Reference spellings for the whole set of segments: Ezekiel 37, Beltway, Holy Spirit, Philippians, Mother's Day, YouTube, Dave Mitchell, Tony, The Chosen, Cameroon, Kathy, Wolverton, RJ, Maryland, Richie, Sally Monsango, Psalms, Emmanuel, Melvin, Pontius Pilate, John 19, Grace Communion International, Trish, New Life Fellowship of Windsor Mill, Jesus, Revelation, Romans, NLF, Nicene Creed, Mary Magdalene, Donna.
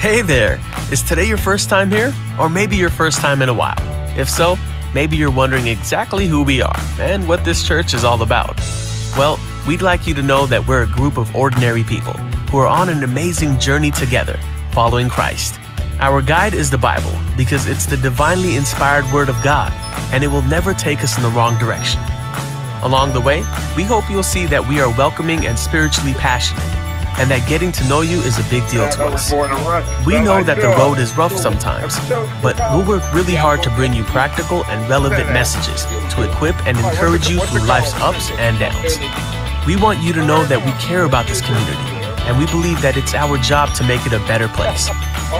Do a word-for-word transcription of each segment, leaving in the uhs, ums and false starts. Hey there! Is today your first time here? Or maybe your first time in a while? If so, maybe you're wondering exactly who we are and what this church is all about. Well, we'd like you to know that we're a group of ordinary people who are on an amazing journey together, following Christ. Our guide is the Bible because it's the divinely inspired Word of God, and it will never take us in the wrong direction. Along the way, we hope you'll see that we are welcoming and spiritually passionate, and that getting to know you is a big deal to us. We know that the road is rough sometimes, but we'll work really hard to bring you practical and relevant messages to equip and encourage you through life's ups and downs. We want you to know that we care about this community, and we believe that it's our job to make it a better place.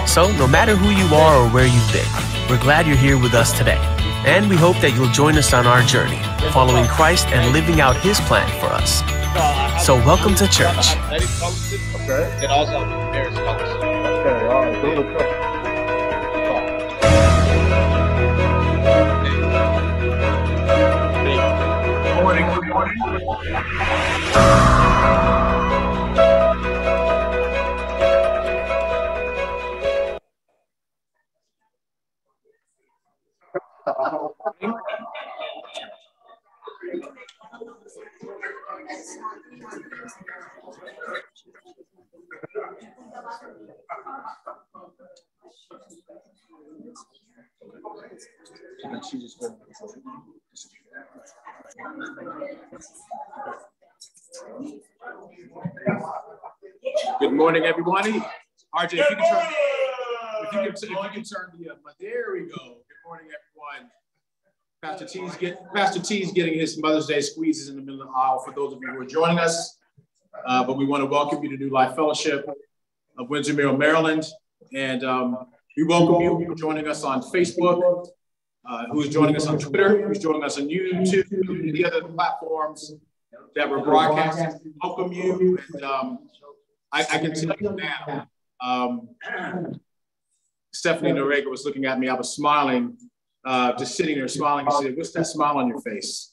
So, no matter who you are or where you've been, we're glad you're here with us today, and we hope that you'll join us on our journey, following Christ and living out His plan for us. So welcome to church. Okay. And also Mary's colors. Okay, all right. Cool. Good morning, good morning. Good morning, everybody. R J, if you can turn, if you can, if you can turn the, uh, there we go. Good morning, everyone. Pastor T's get Pastor T's getting his Mother's Day squeezes in the middle of the aisle for those of you who are joining us. Uh, but we want to welcome you to New Life Fellowship of Windsor Mill, Maryland, and um, we welcome you who are joining us on Facebook, uh, who's joining us on Twitter, who's joining us on YouTube, and the other platforms that we're broadcasting. We welcome you, and um, I, I can tell you now. Um, Stephanie Norega was looking at me. I was smiling. Uh, just sitting there smiling and said, "What's that smile on your face?"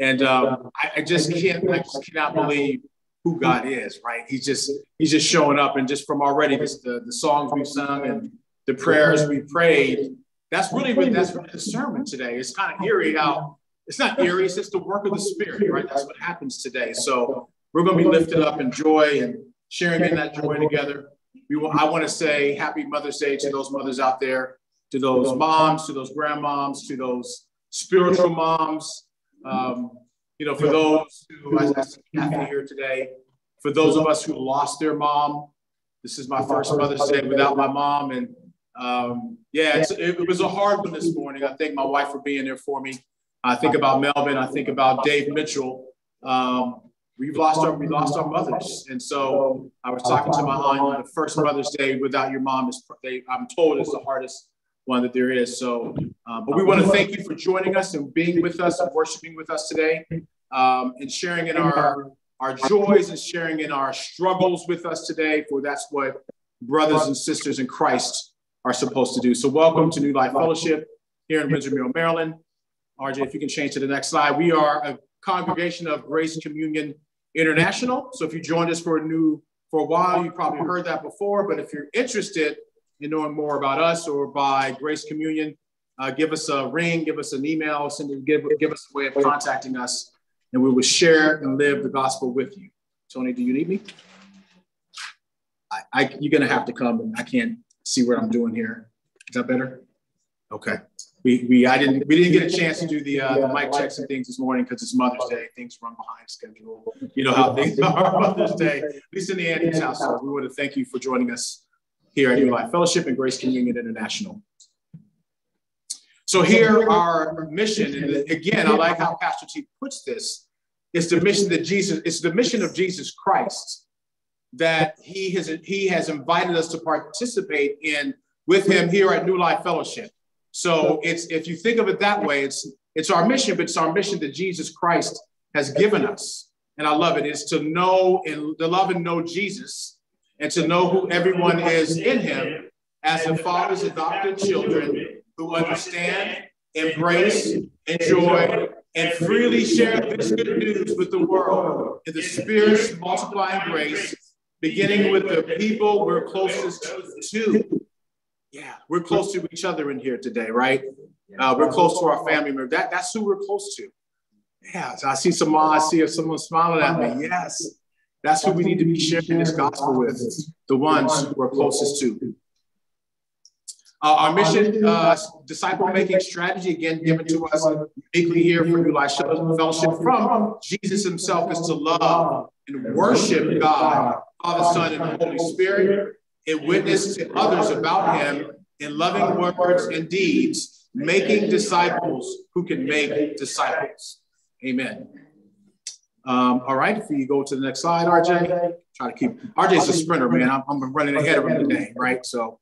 And um, I, I just can't, I just cannot believe who God is, right? He's just, he's just showing up. And just from already this, the, the songs we've sung and the prayers we prayed, that's really what, that's really the sermon today. It's kind of eerie how, it's not eerie, it's just the work of the Spirit, right? That's what happens today. So we're going to be lifted up in joy and sharing in that joy together. We will, I want to say happy Mother's Day to those mothers out there, to those moms, to those grandmoms, to those spiritual moms, um, you know, for those who, as I see Kathy here today, for those of us who lost their mom. This is my first Mother's Day without my mom. And um, yeah, it's, it, it was a hard one this morning. I thank my wife for being there for me. I think about Melvin, I think about Dave Mitchell. Um, we lost our, we lost our mothers. And so I was talking to my aunt, the first Mother's Day without your mom is, they, I'm told, is the hardest one that there is. So, uh, but we want to thank you for joining us and being with us and worshiping with us today, um, and sharing in our, our joys and sharing in our struggles with us today, for that's what brothers and sisters in Christ are supposed to do. So welcome to New Life Fellowship here in Windsor Mill, Maryland. R J, if you can change to the next slide. We are a congregation of Grace Communion International. So if you joined us for a new, for a while, you probably heard that before, but if you're interested and knowing more about us or by Grace Communion, uh, give us a ring, give us an email, send, give, give us a way of contacting us, and we will share and live the gospel with you. Tony, do you need me? I, I, you're going to have to come, and I can't see what I'm doing here. Is that better? Okay. We, we, I didn't, we didn't get a chance to do the, uh, the mic checks and things this morning because it's Mother's Day. Things run behind schedule. You know how things are. Mother's Day, at least in the Andy's house. So we want to thank you for joining us here at New Life Fellowship and Grace Communion International. So here our mission, and again, I like how Pastor T puts this, it's the mission that Jesus, it's the mission of Jesus Christ that he has, he has invited us to participate in with him here at New Life Fellowship. So it's, if you think of it that way, it's, it's our mission, but it's our mission that Jesus Christ has given us. And I love it. It's to know and to love and know Jesus, and to know who everyone is in him as the Father's adopted children who understand, embrace, enjoy, and freely share this good news with the world in the Spirit's multiplying grace beginning with the people we're closest to. Yeah, we're close to each other in here today, right? Uh, we're close to our family member. That, that's who we're close to. Yeah, so I see someone, I see if someone smiling at me. Yes, that's who we need to be sharing this gospel with, the ones who we're closest to. Uh, our mission, uh, disciple-making strategy, again, given to us uniquely here for New Life Fellowship from Jesus himself, is to love and worship God, Father, Son, and Holy Spirit, and witness to others about him in loving words and deeds, making disciples who can make disciples. Amen. Um, all right, if you go to the next slide, R J. Try to keep, R J's a sprinter, man. I'm, I'm running ahead of him today, right? So,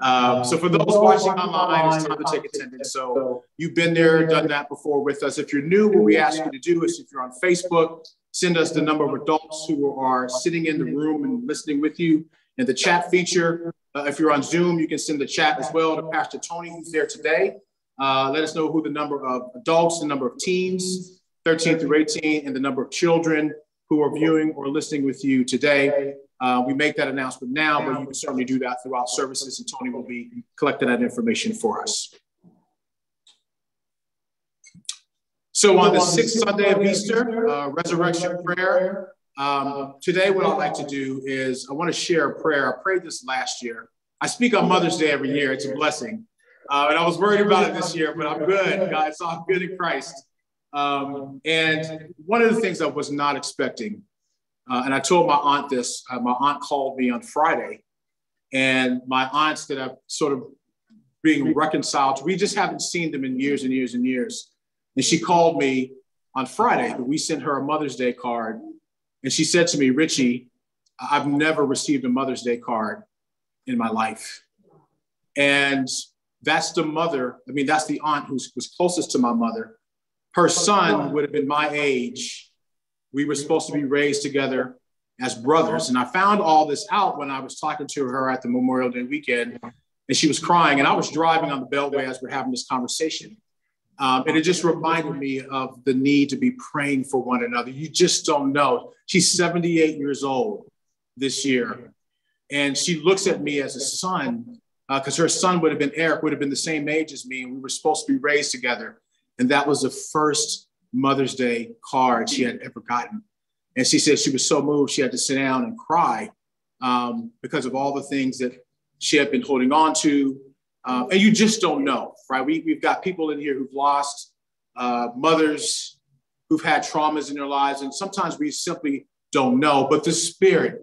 uh, so for those watching online, it's time to take attendance. So you've been there, done that before with us. If you're new, what we ask you to do is, if you're on Facebook, send us the number of adults who are sitting in the room and listening with you. And the chat feature, uh, if you're on Zoom, you can send the chat as well to Pastor Tony, who's there today. Uh, let us know who the number of adults, the number of teens, thirteen through eighteen, and the number of children who are viewing or listening with you today. Uh, we make that announcement now, but you can certainly do that throughout services, and Tony will be collecting that information for us. So on the sixth Sunday of Easter, uh, Resurrection Prayer. Um, today, what I'd like to do is I want to share a prayer. I prayed this last year. I speak on Mother's Day every year. It's a blessing. Uh, and I was worried about it this year, but I'm good. God, it's all good in Christ. Um, and one of the things I was not expecting, uh, and I told my aunt this, uh, my aunt called me on Friday, and my aunts that are sort of being reconciled, we just haven't seen them in years and years and years. And she called me on Friday, but we sent her a Mother's Day card. And she said to me, Richie, I've never received a Mother's Day card in my life. And that's the mother, I mean, that's the aunt who was closest to my mother. Her son would have been my age. We were supposed to be raised together as brothers. And I found all this out when I was talking to her at the Memorial Day weekend, and she was crying. And I was driving on the Beltway as we're having this conversation. Um, and it just reminded me of the need to be praying for one another. You just don't know. She's seventy-eight years old this year. And she looks at me as a son, because uh, her son would have been, Eric would have been the same age as me. And we were supposed to be raised together. And that was the first Mother's Day card she had ever gotten. And she said she was so moved, she had to sit down and cry um, because of all the things that she had been holding on to. Uh, and you just don't know, right? We, we've got people in here who've lost uh, mothers, who've had traumas in their lives, and sometimes we simply don't know, but the Spirit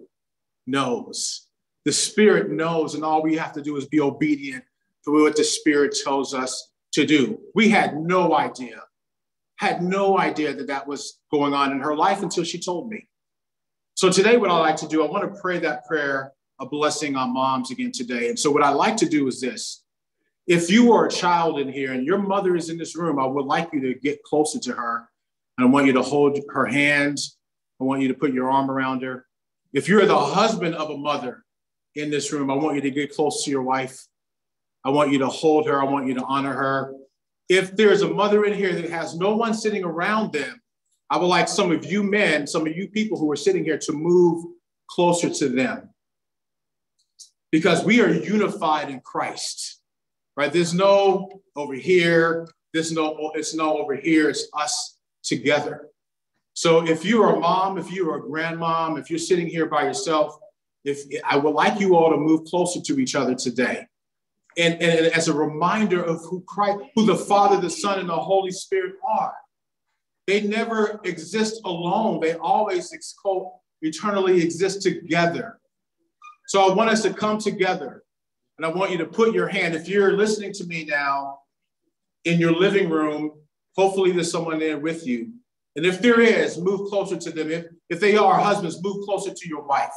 knows. The Spirit knows, and all we have to do is be obedient to what the Spirit tells us to do. We had no idea, had no idea that that was going on in her life until she told me. So today what I like to do, I want to pray that prayer, a blessing on moms again today. And so what I like to do is this. If you are a child in here and your mother is in this room, I would like you to get closer to her. And I want you to hold her hands. I want you to put your arm around her. If you're the husband of a mother in this room, I want you to get close to your wife. I want you to hold her. I want you to honor her. If there's a mother in here that has no one sitting around them, I would like some of you men, some of you people who are sitting here to move closer to them. Because we are unified in Christ, right? There's no over here. There's no, it's no over here. It's us together. So if you are a mom, if you are a grandmom, if you're sitting here by yourself, if I would like you all to move closer to each other today. And, and as a reminder of who Christ, who the Father, the Son, and the Holy Spirit are. They never exist alone. They always eternally exist together. So I want us to come together, and I want you to put your hand, if you're listening to me now in your living room, hopefully there's someone there with you. And if there is, move closer to them. If, if they are husbands, move closer to your wife.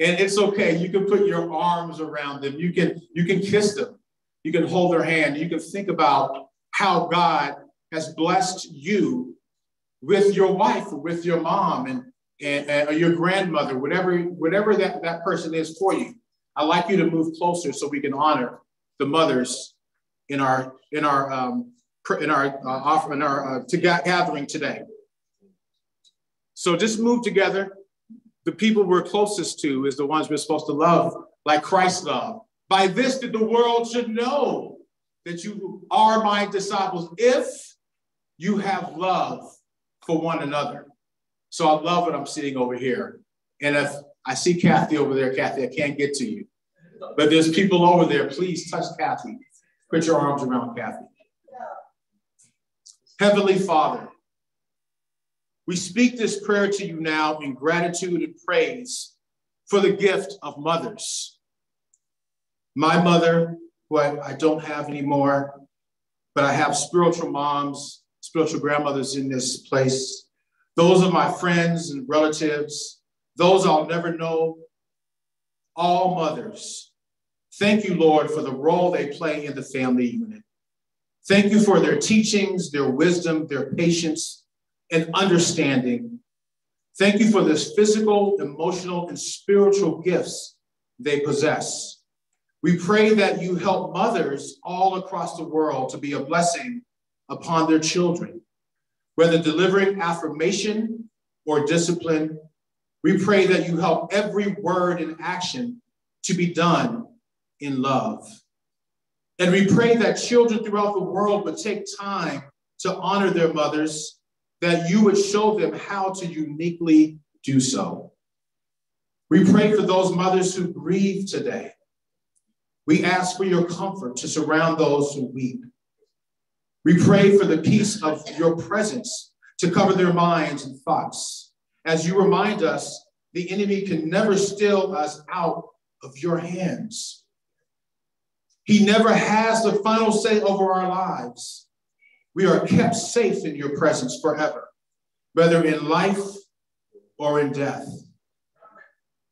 And it's okay, you can put your arms around them. You can, you can kiss them. You can hold their hand. You can think about how God has blessed you with your wife, with your mom, and And, and or your grandmother, whatever, whatever that, that person is for you. I'd like you to move closer so we can honor the mothers in our in our um, in our uh, offer, in our uh, to gathering today. So just move together. the people we're closest to is the ones we're supposed to love like Christ loved. By this that the world should know that you are my disciples if you have love for one another. So I love what I'm seeing over here. And if I see Kathy over there, Kathy, I can't get to you. But there's people over there. Please touch Kathy. Put your arms around Kathy. Heavenly Father, we speak this prayer to you now in gratitude and praise for the gift of mothers. My mother, who I, I don't have anymore, but I have spiritual moms, spiritual grandmothers in this place. Those are my friends and relatives. Those I'll never know. All mothers. Thank you, Lord, for the role they play in the family unit. Thank you for their teachings, their wisdom, their patience, and understanding. Thank you for this physical, emotional, and spiritual gifts they possess. We pray that you help mothers all across the world to be a blessing upon their children, whether delivering affirmation or discipline. We pray that you help every word and action to be done in love. And we pray that children throughout the world would take time to honor their mothers, that you would show them how to uniquely do so. We pray for those mothers who grieve today. We ask for your comfort to surround those who weep. We pray for the peace of your presence to cover their minds and thoughts. As you remind us, the enemy can never steal us out of your hands. He never has the final say over our lives. We are kept safe in your presence forever, whether in life or in death.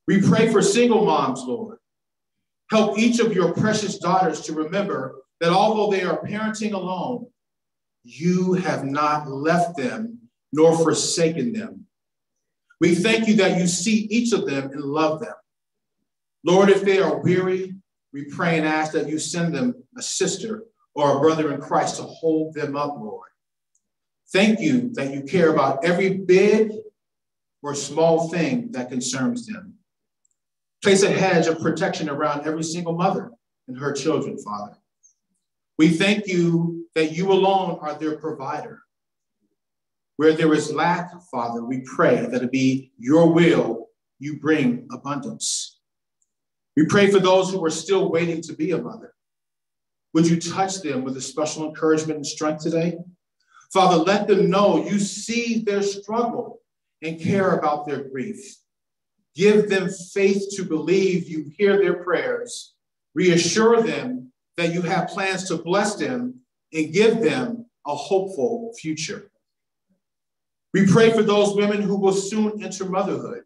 We pray for single moms, Lord. Help each of your precious daughters to remember that although they are parenting alone, you have not left them nor forsaken them. We thank you that you see each of them and love them. Lord, if they are weary, we pray and ask that you send them a sister or a brother in Christ to hold them up, Lord. Thank you that you care about every big or small thing that concerns them. Place a hedge of protection around every single mother and her children, Father. We thank you that you alone are their provider. Where there is lack, Father, we pray that it be your will you bring abundance. We pray for those who are still waiting to be a mother. Would you touch them with a special encouragement and strength today? Father, let them know you see their struggle and care about their grief. Give them faith to believe you hear their prayers. Reassure them that you have plans to bless them and give them a hopeful future. We pray for those women who will soon enter motherhood.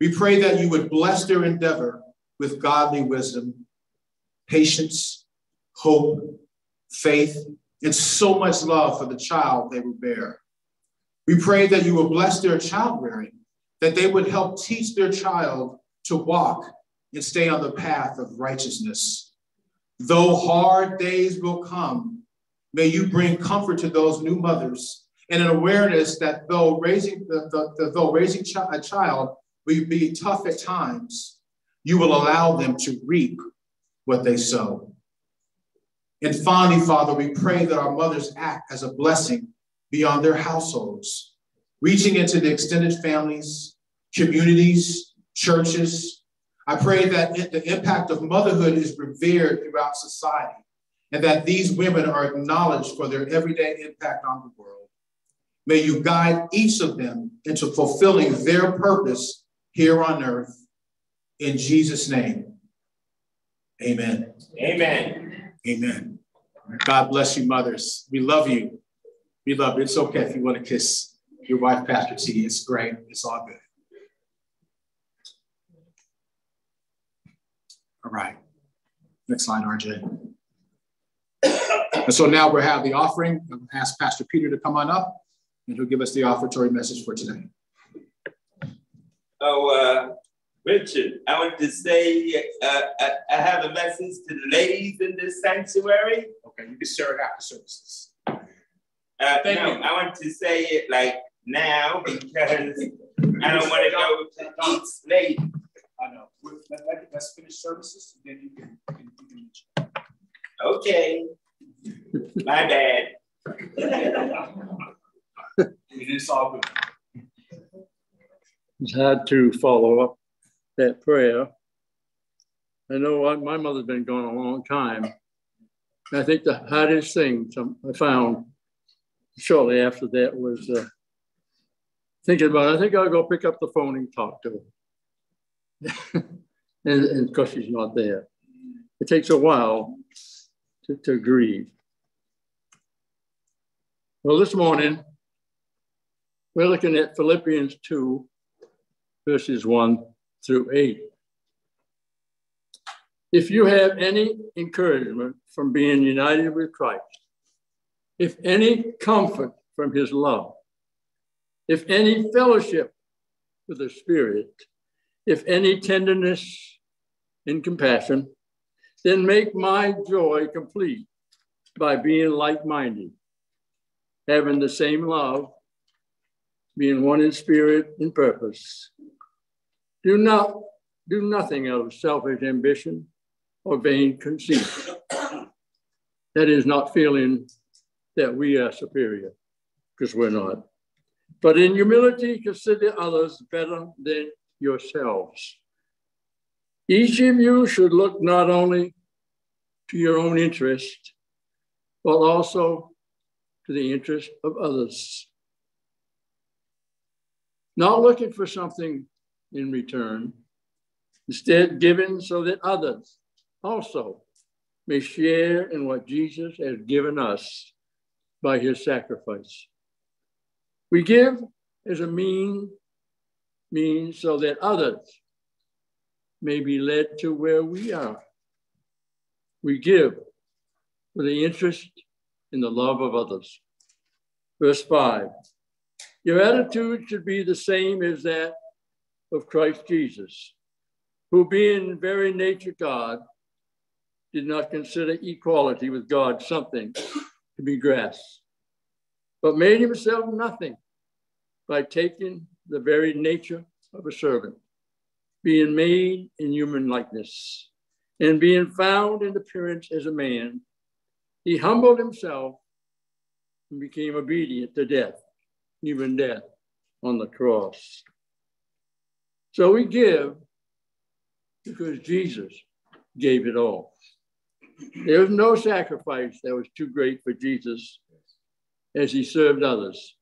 We pray that you would bless their endeavor with godly wisdom, patience, hope, faith, and so much love for the child they will bear. We pray that you will bless their child rearing, that they would help teach their child to walk and stay on the path of righteousness. Though hard days will come, may you bring comfort to those new mothers and an awareness that though raising, the, the, the, though raising chi- a child will be tough at times, you will allow them to reap what they sow. And finally, Father, we pray that our mothers act as a blessing beyond their households, reaching into the extended families, communities, churches. I pray that the impact of motherhood is revered throughout society and that these women are acknowledged for their everyday impact on the world. May you guide each of them into fulfilling their purpose here on earth. In Jesus' name, amen. Amen. Amen. God bless you, mothers. We love you. We love you. It's okay if you want to kiss your wife, Pastor T. It's great. It's all good. All right. Next slide, R J. And so now we have the offering. I'm going to ask Pastor Peter to come on up, and he'll give us the offertory message for today. Oh, uh, Richard, I want to say uh, I, I have a message to the ladies in this sanctuary. Okay, you can share it after services. Uh, Thank no, you. I want to say it like now because I don't want to go to eats late. I know. Let, let, let's finish services, and then you can, you can, you can. Okay. My bad. It is all good. It's hard to follow up that prayer. I know I, my mother's been gone a long time. I think the hardest thing I found shortly after that was uh, thinking about, I think I'll go pick up the phone and talk to her. and, and of course, she's not there. It takes a while to, to grieve. Well, this morning, we're looking at Philippians two, verses one through eight. If you have any encouragement from being united with Christ, if any comfort from his love, if any fellowship with the Spirit, if any tenderness and compassion, then make my joy complete by being like-minded, having the same love, being one in spirit and purpose. Do not do nothing out of selfish ambition or vain conceit. That is, not feeling that we are superior, because we're not. But in humility, consider others better than yourselves. Each of you should look not only to your own interest, but also to the interest of others. Not looking for something in return, instead giving so that others also may share in what Jesus has given us by his sacrifice. We give as a mean, means so that others may be led to where we are. We give with the interest in the love of others. Verse five, your attitude should be the same as that of Christ Jesus, who being in very nature God, did not consider equality with God something to be grasped, but made himself nothing by taking the very nature of a servant, being made in human likeness, and being found in appearance as a man, he humbled himself and became obedient to death, even death on the cross. So we give because Jesus gave it all. There was no sacrifice that was too great for Jesus as he served others.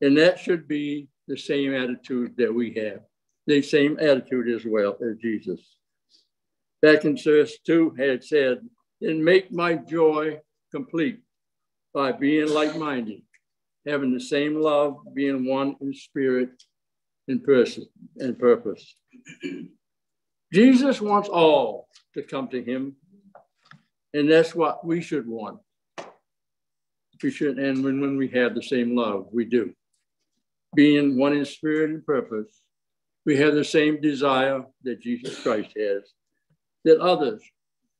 And that should be the same attitude that we have, the same attitude as well as Jesus. Back in verse two had said, and make my joy complete by being like-minded, having the same love, being one in spirit and person and purpose. Jesus wants all to come to him, and that's what we should want. We should, and when, when we have the same love, we do. Being one in spirit and purpose, we have the same desire that Jesus Christ has, that others,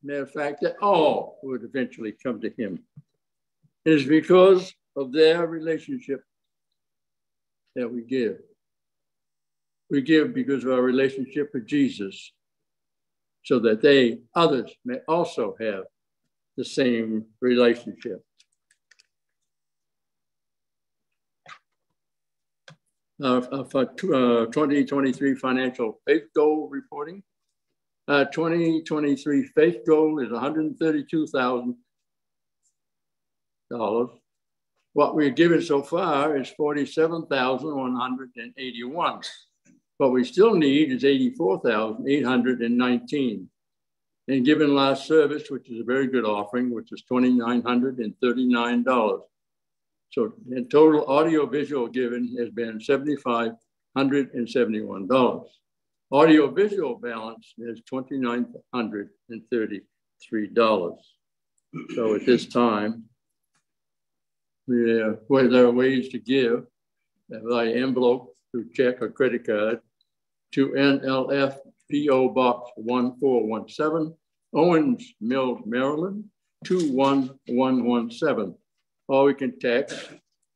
matter of fact, that all would eventually come to him. It is because of their relationship that we give. We give because of our relationship with Jesus, so that they, others, may also have the same relationship. Uh, for uh, twenty twenty-three financial faith goal reporting, uh, twenty twenty-three faith goal is one hundred thirty-two thousand dollars. What we've given so far is forty-seven thousand one hundred eighty-one dollars. What we still need is eighty-four thousand eight hundred nineteen dollars. And given last service, which is a very good offering, which is two thousand nine hundred thirty-nine dollars. So in total audio-visual given has been seven thousand five hundred seventy-one dollars. Audio-visual balance is two thousand nine hundred thirty-three dollars. So at this time, we are, well, there are ways to give by envelope, through check or credit card, to N L F P O Box one four one seven, Owens Mills, Maryland, two one one one seven. Or we can text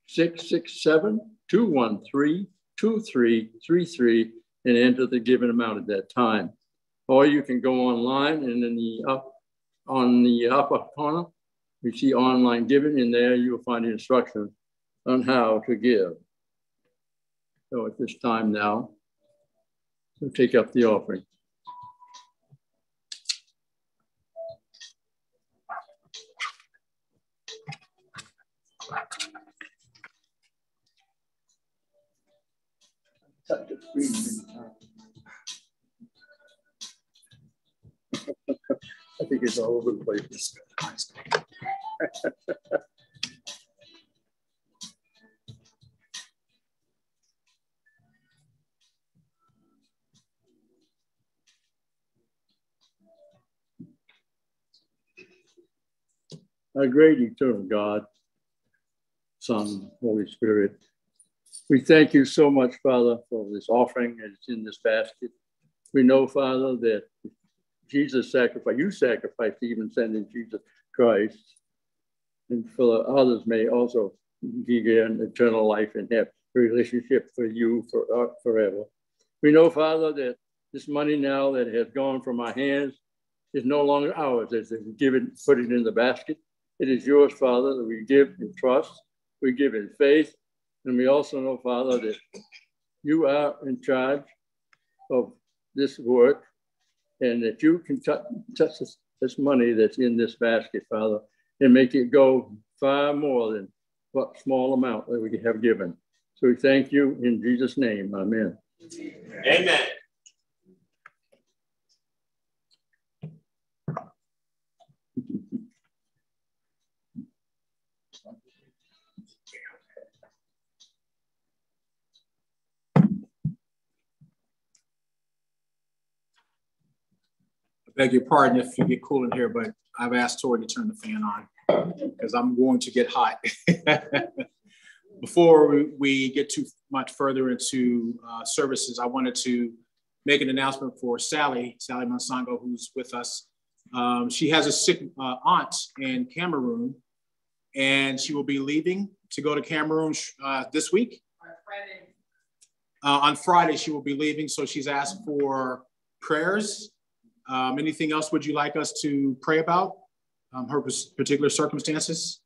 six six seven, two one three, two three three three and enter the given amount at that time. Or you can go online, and in the up, on the upper corner, you see online giving, and there you'll find the instructions on how to give. So at this time now, we'll take up the offering. I think it's all over the place. Our great eternal God, Son, Holy Spirit, we thank you so much, Father, for this offering that's in this basket. We know, Father, that Jesus sacrificed, you sacrificed even sending Jesus Christ, and for others may also begin eternal life and have a relationship for you for, uh, forever. We know, Father, that this money now that has gone from our hands is no longer ours, as it's given, put it in the basket. It is yours, Father, that we give in trust, we give in faith, and we also know, Father, that you are in charge of this work, and that you can touch this, this money that's in this basket, Father, and make it go far more than what small amount that we have given. So we thank you in Jesus' name. Amen. Amen. Beg your pardon if you get cool in here, but I've asked Tori to turn the fan on because I'm going to get hot. Before we get too much further into uh, services, I wanted to make an announcement for Sally, Sally Monsango, who's with us. Um, she has a sick uh, aunt in Cameroon, and she will be leaving to go to Cameroon uh, this week. On Friday. Uh, on Friday, she will be leaving, so she's asked for prayers. Um, anything else would you like us to pray about, um, her particular circumstances?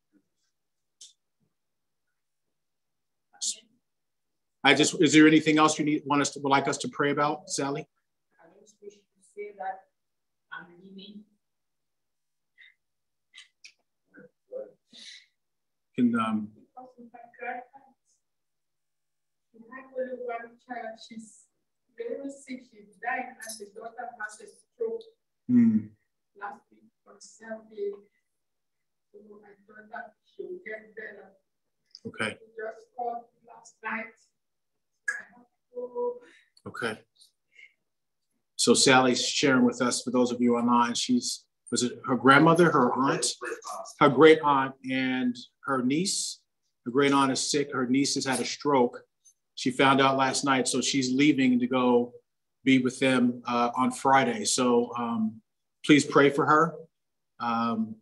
I just, is there anything else you need, want us to, would like us to pray about, Sally? I just wish to say that I'm leaving. Can, um, Mm. Last week on Sunday, so I thought that she would get better. Okay. She just called last night. Okay. So Sally's sharing with us, for those of you online, she's, was it her grandmother, her aunt, her great aunt, and her niece? Her great aunt is sick. Her niece has had a stroke. She found out last night, so she's leaving to go be with them uh, on Friday. So um, please pray for her. Um,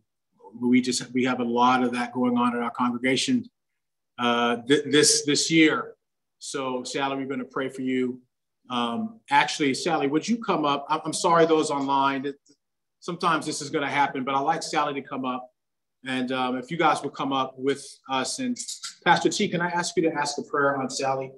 we just, we have a lot of that going on in our congregation uh, th this, this year. So Sally, we're gonna pray for you. Um, actually, Sally, would you come up? I'm sorry, those online, sometimes this is gonna happen, but I'd like Sally to come up. And um, if you guys will come up with us, and Pastor T, can I ask you to ask the prayer on Sally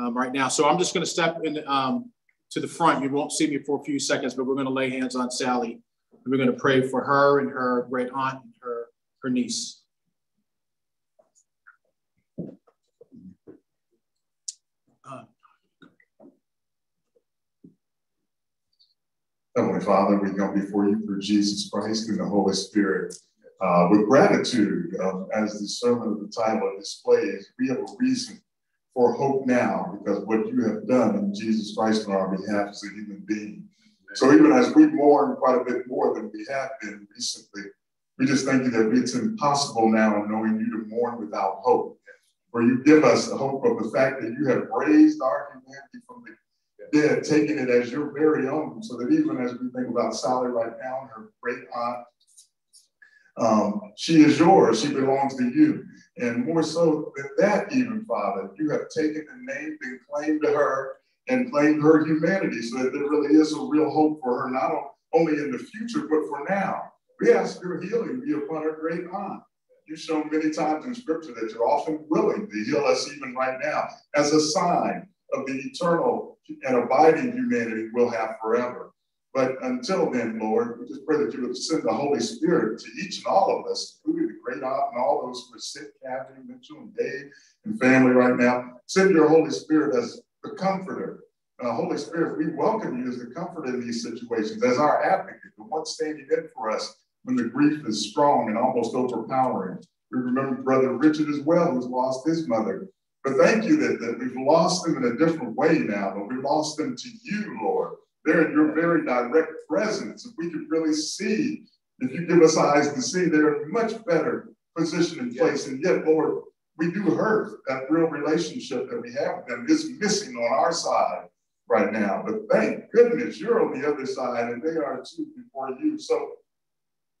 um, right now? So I'm just gonna step in, um, to the front. You won't see me for a few seconds, but we're going to lay hands on Sally. And we're going to pray for her and her great aunt and her, her niece. Uh, Heavenly Father, we come before you through Jesus Christ and the Holy Spirit. Uh, with gratitude, um, as the sermon of the title displays, we have a reason for hope now, because what you have done in Jesus Christ on our behalf as a human being. So even as we mourn quite a bit more than we have been recently, we just thank you that it's impossible now, knowing you, to mourn without hope. For you give us the hope of the fact that you have raised our humanity from the dead, taking it as your very own, so that even as we think about Sally right now and her great aunt, Um, she is yours. She belongs to you. And more so than that, even, Father, you have taken the name and claimed to her and claimed her humanity so that there really is a real hope for her, not only in the future, but for now. We ask your healing be upon her great aunt. You've shown many times in Scripture that you're often willing to heal us even right now as a sign of the eternal and abiding humanity we'll have forever. But until then, Lord, we just pray that you would send the Holy Spirit to each and all of us, including the great aunt and all those who are sick, Kathy, Mitchell, and Dave, and family right now. Send your Holy Spirit as the comforter. Uh, Holy Spirit, we welcome you as the comforter in these situations, as our advocate, the one standing in for us when the grief is strong and almost overpowering. We remember Brother Richard as well, who's lost his mother. But thank you that, that we've lost them in a different way now, but we lost them to you, Lord. They're in your very direct presence. If we could really see, if you give us eyes to see, they're in a much better position and place. And yet, Lord, we do hurt. That real relationship that we have with them is missing on our side right now. But thank goodness you're on the other side, and they are too before you. So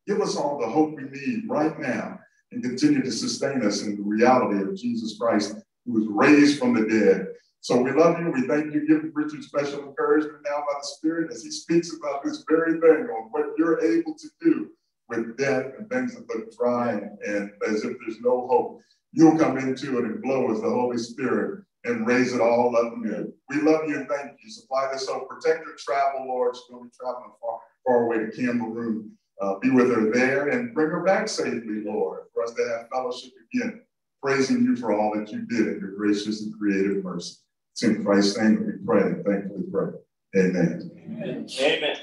give us all the hope we need right now and continue to sustain us in the reality of Jesus Christ, who was raised from the dead. So we love you. We thank you. Give Richard special encouragement now by the Spirit as he speaks about this very thing on what you're able to do with death and things that look dry and as if there's no hope. You'll come into it and blow as the Holy Spirit and raise it all up new. We love you and thank you. Supply this hope. Protect her travel, Lord. She's going to be traveling far, far away to Cameroon. Uh, be with her there and bring her back safely, Lord, for us to have fellowship again, praising you for all that you did and your gracious and creative mercy. It's in Christ's name that we pray and thankfully pray. Amen. Amen. Amen.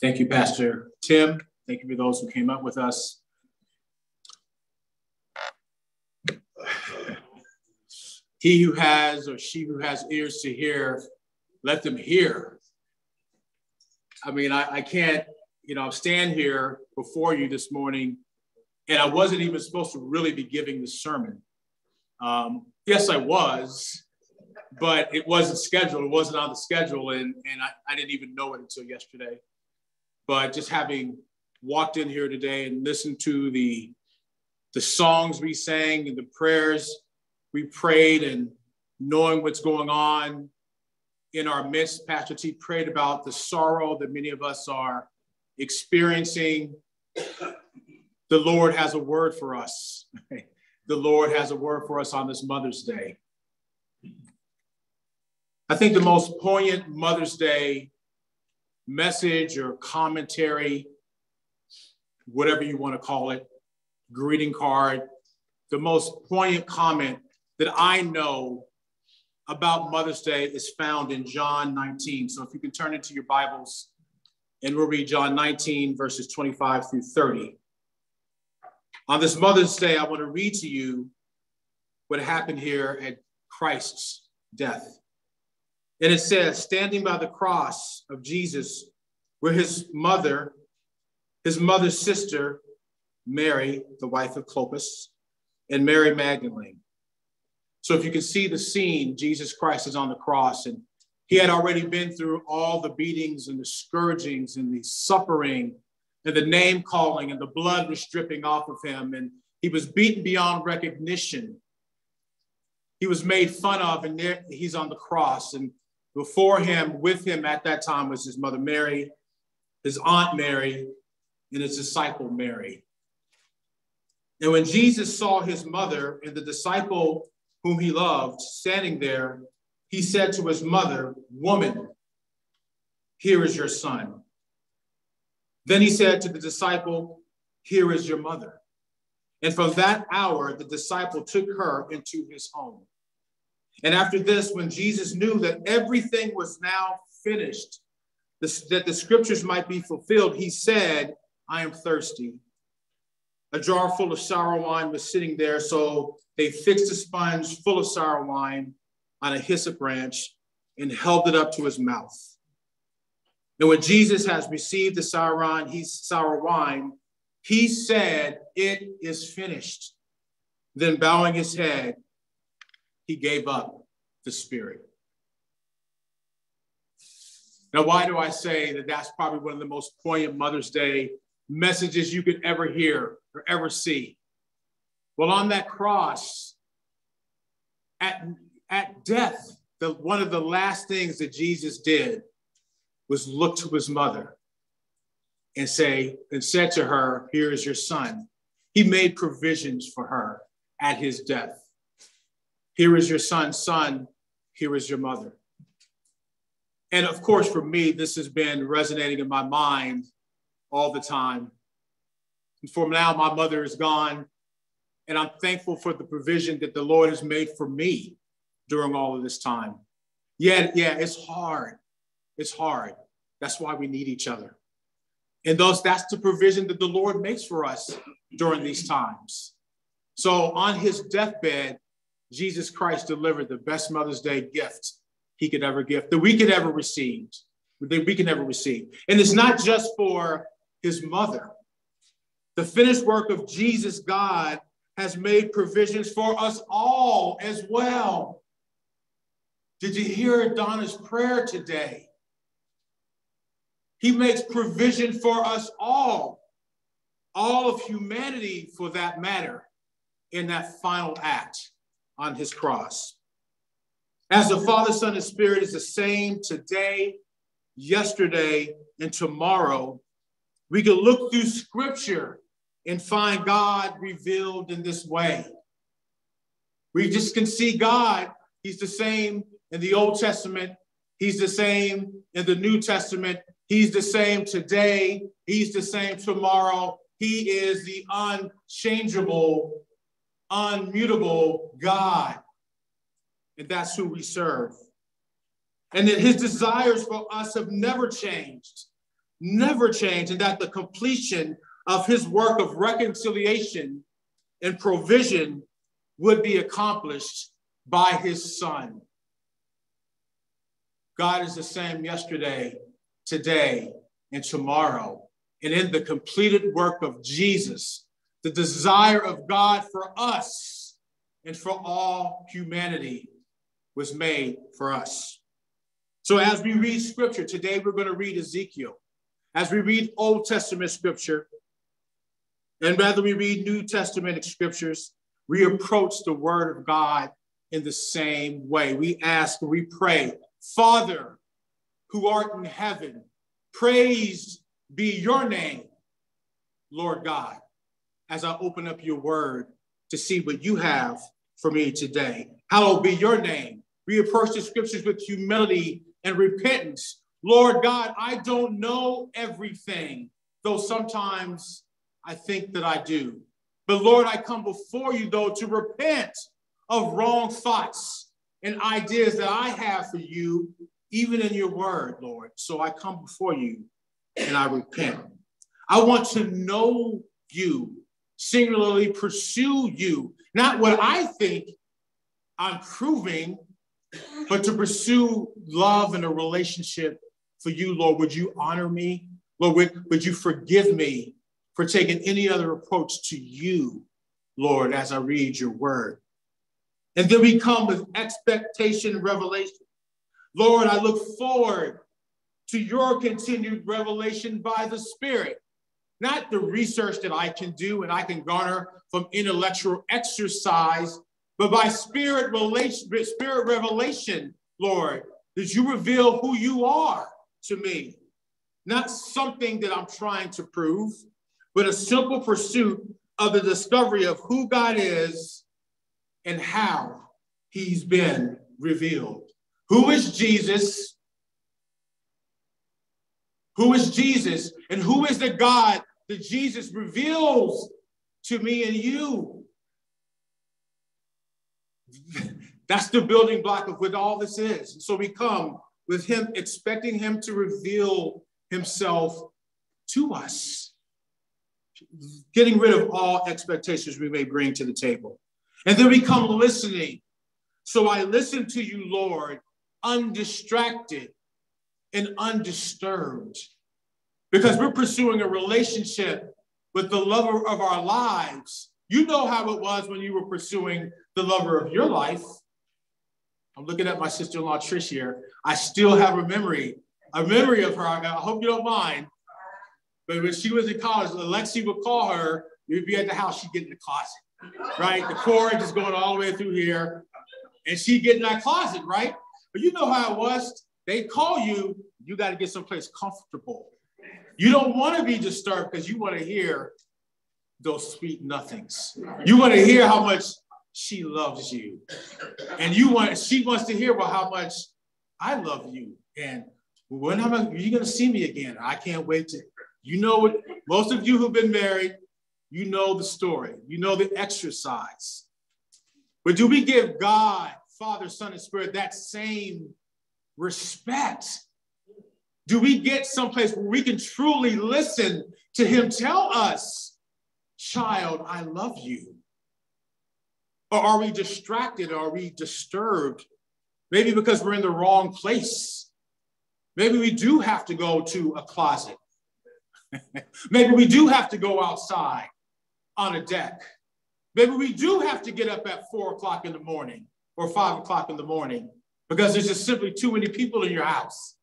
Thank you, Pastor Tim. Thank you for those who came up with us. He who has, or she who has ears to hear, let them hear. I mean, I, I can't, you know, stand here before you this morning, and I wasn't even supposed to really be giving this sermon. Um, yes, I was, but it wasn't scheduled. It wasn't on the schedule, and, and I, I didn't even know it until yesterday. But just having walked in here today and listened to the, the songs we sang and the prayers we prayed, and knowing what's going on in our midst, Pastor T prayed about the sorrow that many of us are experiencing. The Lord has a word for us. The Lord has a word for us on this Mother's Day. I think the most poignant Mother's Day message or commentary, whatever you want to call it, greeting card, the most poignant comment that I know about Mother's Day is found in John nineteen. So if you can turn into your Bibles, and we'll read John nineteen, verses twenty-five through thirty. On this Mother's Day, I want to read to you what happened here at Christ's death. And it says, standing by the cross of Jesus were his mother, his mother's sister, Mary, the wife of Clopas, and Mary Magdalene. So if you can see the scene, Jesus Christ is on the cross, and he had already been through all the beatings and the scourgings and the suffering and the name calling, and the blood was dripping off of him, and he was beaten beyond recognition. He was made fun of, and there he's on the cross, and before him, with him at that time, was his mother Mary, his aunt Mary, and his disciple Mary. And when Jesus saw his mother and the disciple whom he loved standing there, he said to his mother, "Woman, here is your son." Then he said to the disciple, "Here is your mother." And from that hour, the disciple took her into his home. And after this, when Jesus knew that everything was now finished, that the scriptures might be fulfilled, he said, "I am thirsty." A jar full of sour wine was sitting there, so they fixed a sponge full of sour wine on a hyssop branch and held it up to his mouth. And when Jesus has received the sour wine, he, sour wine, he said, "It is finished." Then bowing his head, he gave up the spirit. Now, why do I say that that's probably one of the most poignant Mother's Day messages you could ever hear or ever see? Well, on that cross, at, at death, the, one of the last things that Jesus did was look to his mother and say, and said to her, here is your son. He made provisions for her at his death. Here is your son, son, here is your mother. And of course, for me, this has been resonating in my mind all the time. And for now, my mother is gone, and I'm thankful for the provision that the Lord has made for me during all of this time. Yeah, yeah, it's hard. It's hard. That's why we need each other. And those, that's the provision that the Lord makes for us during these times. So on his deathbed, Jesus Christ delivered the best Mother's Day gift he could ever give, that we could ever receive, that we can ever receive. And it's not just for his mother. The finished work of Jesus, God, has made provisions for us all as well. Did you hear Donna's prayer today? He makes provision for us all, all of humanity for that matter, in that final act on his cross. As the Father, Son, and Spirit is the same today, yesterday, and tomorrow, we can look through scripture and find God revealed in this way. We just can see God. He's the same in the Old Testament. He's the same in the New Testament. He's the same today. He's the same tomorrow. He is the unchangeable, unmutable God. And that's who we serve. And that his desires for us have never changed, never changed, and that the completion of his work of reconciliation and provision would be accomplished by his son. God is the same yesterday, today, and tomorrow. And in the completed work of Jesus, the desire of God for us and for all humanity was made for us. So as we read scripture, today we're going to read Ezekiel. As we read Old Testament scripture, and rather we read New Testament scriptures, we approach the word of God in the same way. We ask, we pray, Father, who art in heaven, praised be your name, Lord God, as I open up your word to see what you have for me today. Hallowed be your name. We approach the scriptures with humility and repentance. Lord God, I don't know everything, though sometimes I think that I do. But Lord, I come before you, though, to repent of wrong thoughts and ideas that I have for you, even in your word, Lord. So I come before you and I repent. I want to know you, singularly pursue you, not what I think I'm proving, but to pursue love and a relationship for you, Lord. Would you honor me? Lord, would, would you forgive me for taking any other approach to you, Lord, as I read your word? And then we come with expectation and revelation. Lord, I look forward to your continued revelation by the Spirit, not the research that I can do and I can garner from intellectual exercise, but by spirit relation, spirit revelation, Lord, that you reveal who you are to me, not something that I'm trying to prove, but a simple pursuit of the discovery of who God is and how he's been revealed. Who is Jesus? Who is Jesus? And who is the God that Jesus reveals to me and you? That's the building block of what all this is. And so we come with him, expecting him to reveal himself to us, getting rid of all expectations we may bring to the table. And then we come listening. So I listen to you, Lord, undistracted and undisturbed, because we're pursuing a relationship with the lover of our lives You know how it was when you were pursuing the lover of your life. I'm looking at my sister-in-law, Trish, here. I still have a memory, a memory of her. I hope you don't mind. But when she was in college, Alexi would call her. We'd be at the house. She'd get in the closet, right? The cord is going all the way through here. And she'd get in that closet, right? But you know how it was. They call you. You got to get someplace comfortable. You don't want to be disturbed because you want to hear those sweet nothings. You want to hear how much she loves you. And you want, she wants to hear, well, how much I love you. And when am I, are you going to see me again? I can't wait to, you know what, most of you who've been married, you know the story. You know the exercise. But do we give God, Father, Son, and Spirit that same respect? Do we get someplace where we can truly listen to him tell us, child, I love you? Or are we distracted? Are we disturbed? Maybe because we're in the wrong place. Maybe we do have to go to a closet. Maybe we do have to go outside on a deck. Maybe we do have to get up at four o'clock in the morning or five o'clock in the morning because there's just simply too many people in your house.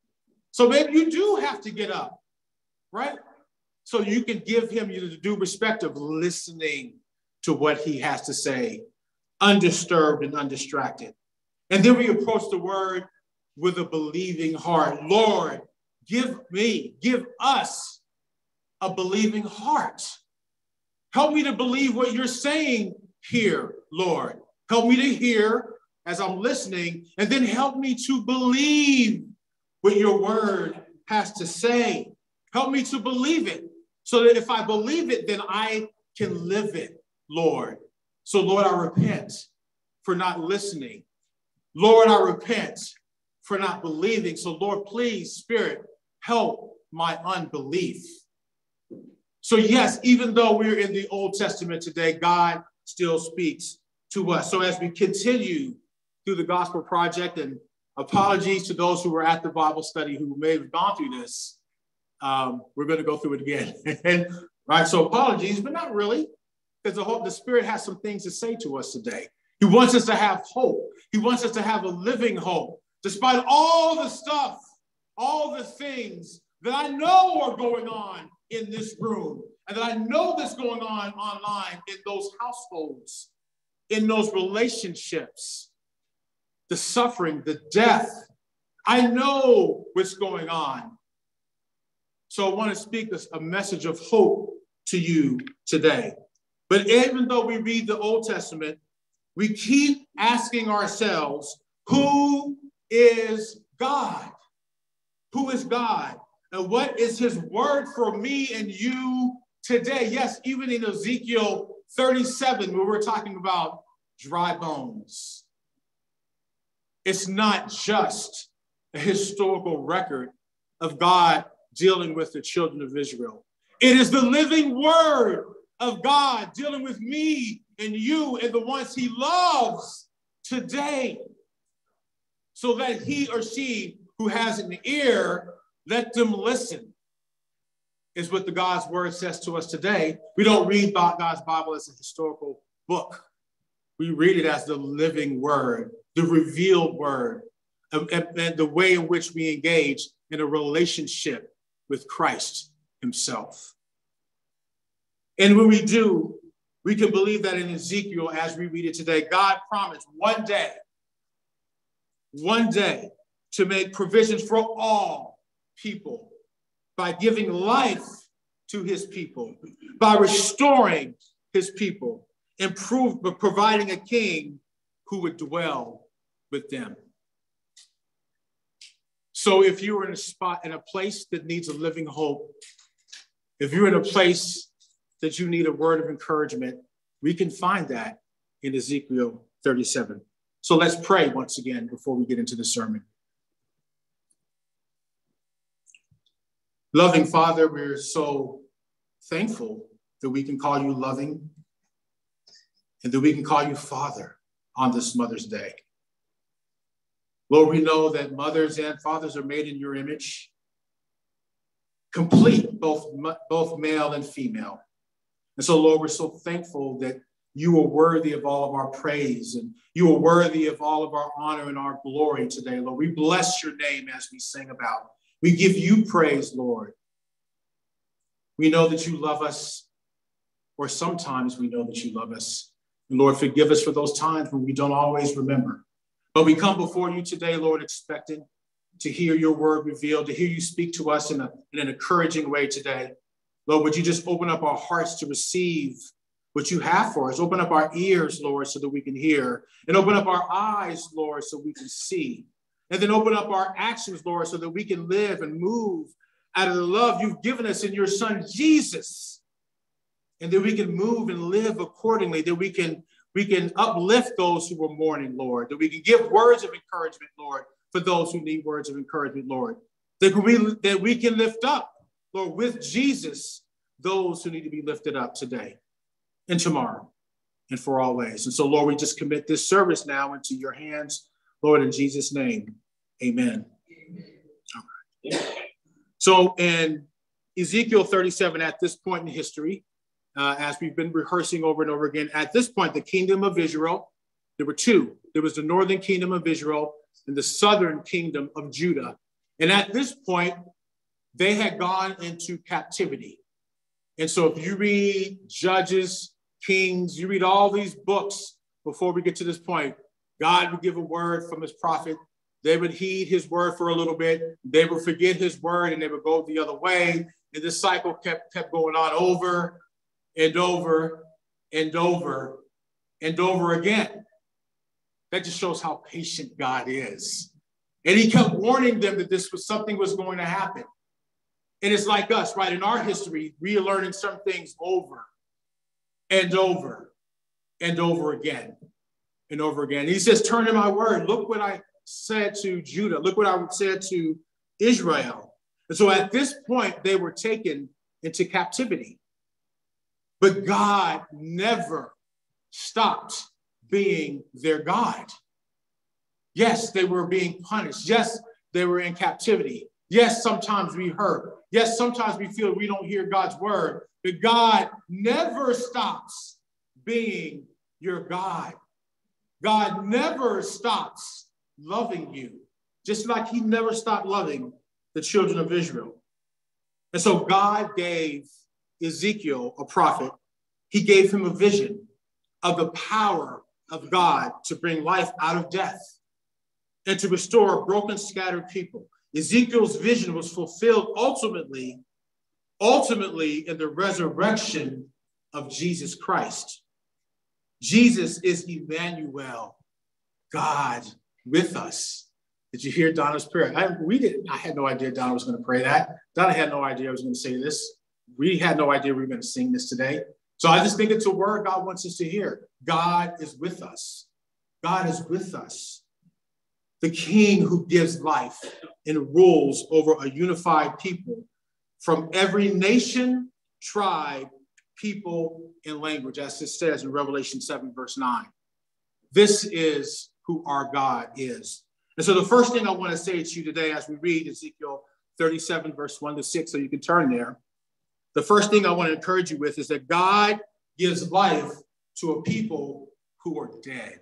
So maybe you do have to get up, right? So you can give him the due respect of listening to what he has to say, undisturbed and undistracted. And then we approach the word with a believing heart. Lord, give me, give us a believing heart. Help me to believe what you're saying here, Lord. Help me to hear as I'm listening, and then help me to believe what your word has to say. Help me to believe it, so that if I believe it, then I can live it, Lord. So, Lord, I repent for not listening. Lord, I repent for not believing. So, Lord, please, Spirit, help my unbelief. So, yes, even though we're in the Old Testament today, God still speaks to us. So as we continue through the Gospel Project, and apologies to those who were at the Bible study who may have gone through this, Um, we're going to go through it again, right? So apologies, but not really, because the whole, the Spirit has some things to say to us today. He wants us to have hope. He wants us to have a living hope, despite all the stuff, all the things that I know are going on in this room, and that I know that's going on online in those households, in those relationships, the suffering, the death. I know what's going on. So I want to speak a message of hope to you today. But even though we read the Old Testament, we keep asking ourselves, who is God? Who is God? And what is his word for me and you today? Yes, even in Ezekiel thirty-seven, where we're talking about dry bones. It's not just a historical record of God dealing with the children of Israel. It is the living word of God dealing with me and you and the ones he loves today. So that he or she who has an ear, let them listen, is what the God's word says to us today. We don't read God's Bible as a historical book. We read it as the living word, the revealed word, and the way in which we engage in a relationship with Christ himself. And when we do, we can believe that in Ezekiel, as we read it today, God promised one day, one day to make provisions for all people by giving life to his people, by restoring his people, improve, but providing a king who would dwell with them. So if you are in a spot, in a place that needs a living hope, if you're in a place that you need a word of encouragement, we can find that in Ezekiel thirty-seven. So let's pray once again before we get into the sermon. Loving Father, we're so thankful that we can call you loving and that we can call you Father on this Mother's Day. Lord, we know that mothers and fathers are made in your image, complete, both, both male and female. And so, Lord, we're so thankful that You are worthy of all of our praise, and you are worthy of all of our honor and our glory today, Lord. We bless your name as we sing about it. We give you praise, Lord. We know that you love us, or sometimes we know that you love us. And Lord, forgive us for those times when we don't always remember. But we come before you today, Lord, expecting to hear your word revealed, to hear you speak to us in, a, in an encouraging way today. Lord, would you just open up our hearts to receive what you have for us. Open up our ears, Lord, so that we can hear, and open up our eyes, Lord, so we can see, and then open up our actions, Lord, so that we can live and move out of the love you've given us in your son, Jesus, and that we can move and live accordingly, that we can, we can uplift those who are mourning, Lord, that we can give words of encouragement, Lord, for those who need words of encouragement, Lord, that we, that we can lift up, Lord, with Jesus, those who need to be lifted up today and tomorrow and for always. And so, Lord, we just commit this service now into your hands, Lord, in Jesus' name, amen. All right. So in Ezekiel thirty-seven, at this point in history, uh, as we've been rehearsing over and over again, at this point, the kingdom of Israel, there were two. There was the northern kingdom of Israel and the southern kingdom of Judah. And at this point, they had gone into captivity. And so if you read Judges, Kings, you read all these books before we get to this point, God would give a word from his prophet. They would heed his word for a little bit. They would forget his word and they would go the other way. And this cycle kept, kept going on over and over and over and over again. That just shows how patient God is. And he kept warning them that this was something was going to happen. And it's like us, right? In our history, we are learning some things over and over and over again and over again. He says, turn to my word. Look what I said to Judah. Look what I said to Israel. And so at this point, they were taken into captivity. But God never stopped being their God. Yes, they were being punished. Yes, they were in captivity. Yes, sometimes we hurt. Yes, sometimes we feel we don't hear God's word, but God never stops being your God. God never stops loving you, just like he never stopped loving the children of Israel. And so God gave Ezekiel, a prophet, he gave him a vision of the power of God to bring life out of death and to restore broken, scattered people. Ezekiel's vision was fulfilled ultimately, ultimately in the resurrection of Jesus Christ. Jesus is Emmanuel, God with us. Did you hear Donna's prayer? I, we didn't, I had no idea Donna was going to pray that. Donna had no idea I was going to say this. We had no idea we were going to sing this today. So I just think it's a word God wants us to hear. God is with us. God is with us. The King who gives life and rules over a unified people from every nation, tribe, people, and language, as it says in Revelation seven, verse nine. This is who our God is. And so the first thing I want to say to you today as we read Ezekiel thirty-seven, verse one to six, so you can turn there. The first thing I want to encourage you with is that God gives life to a people who are dead.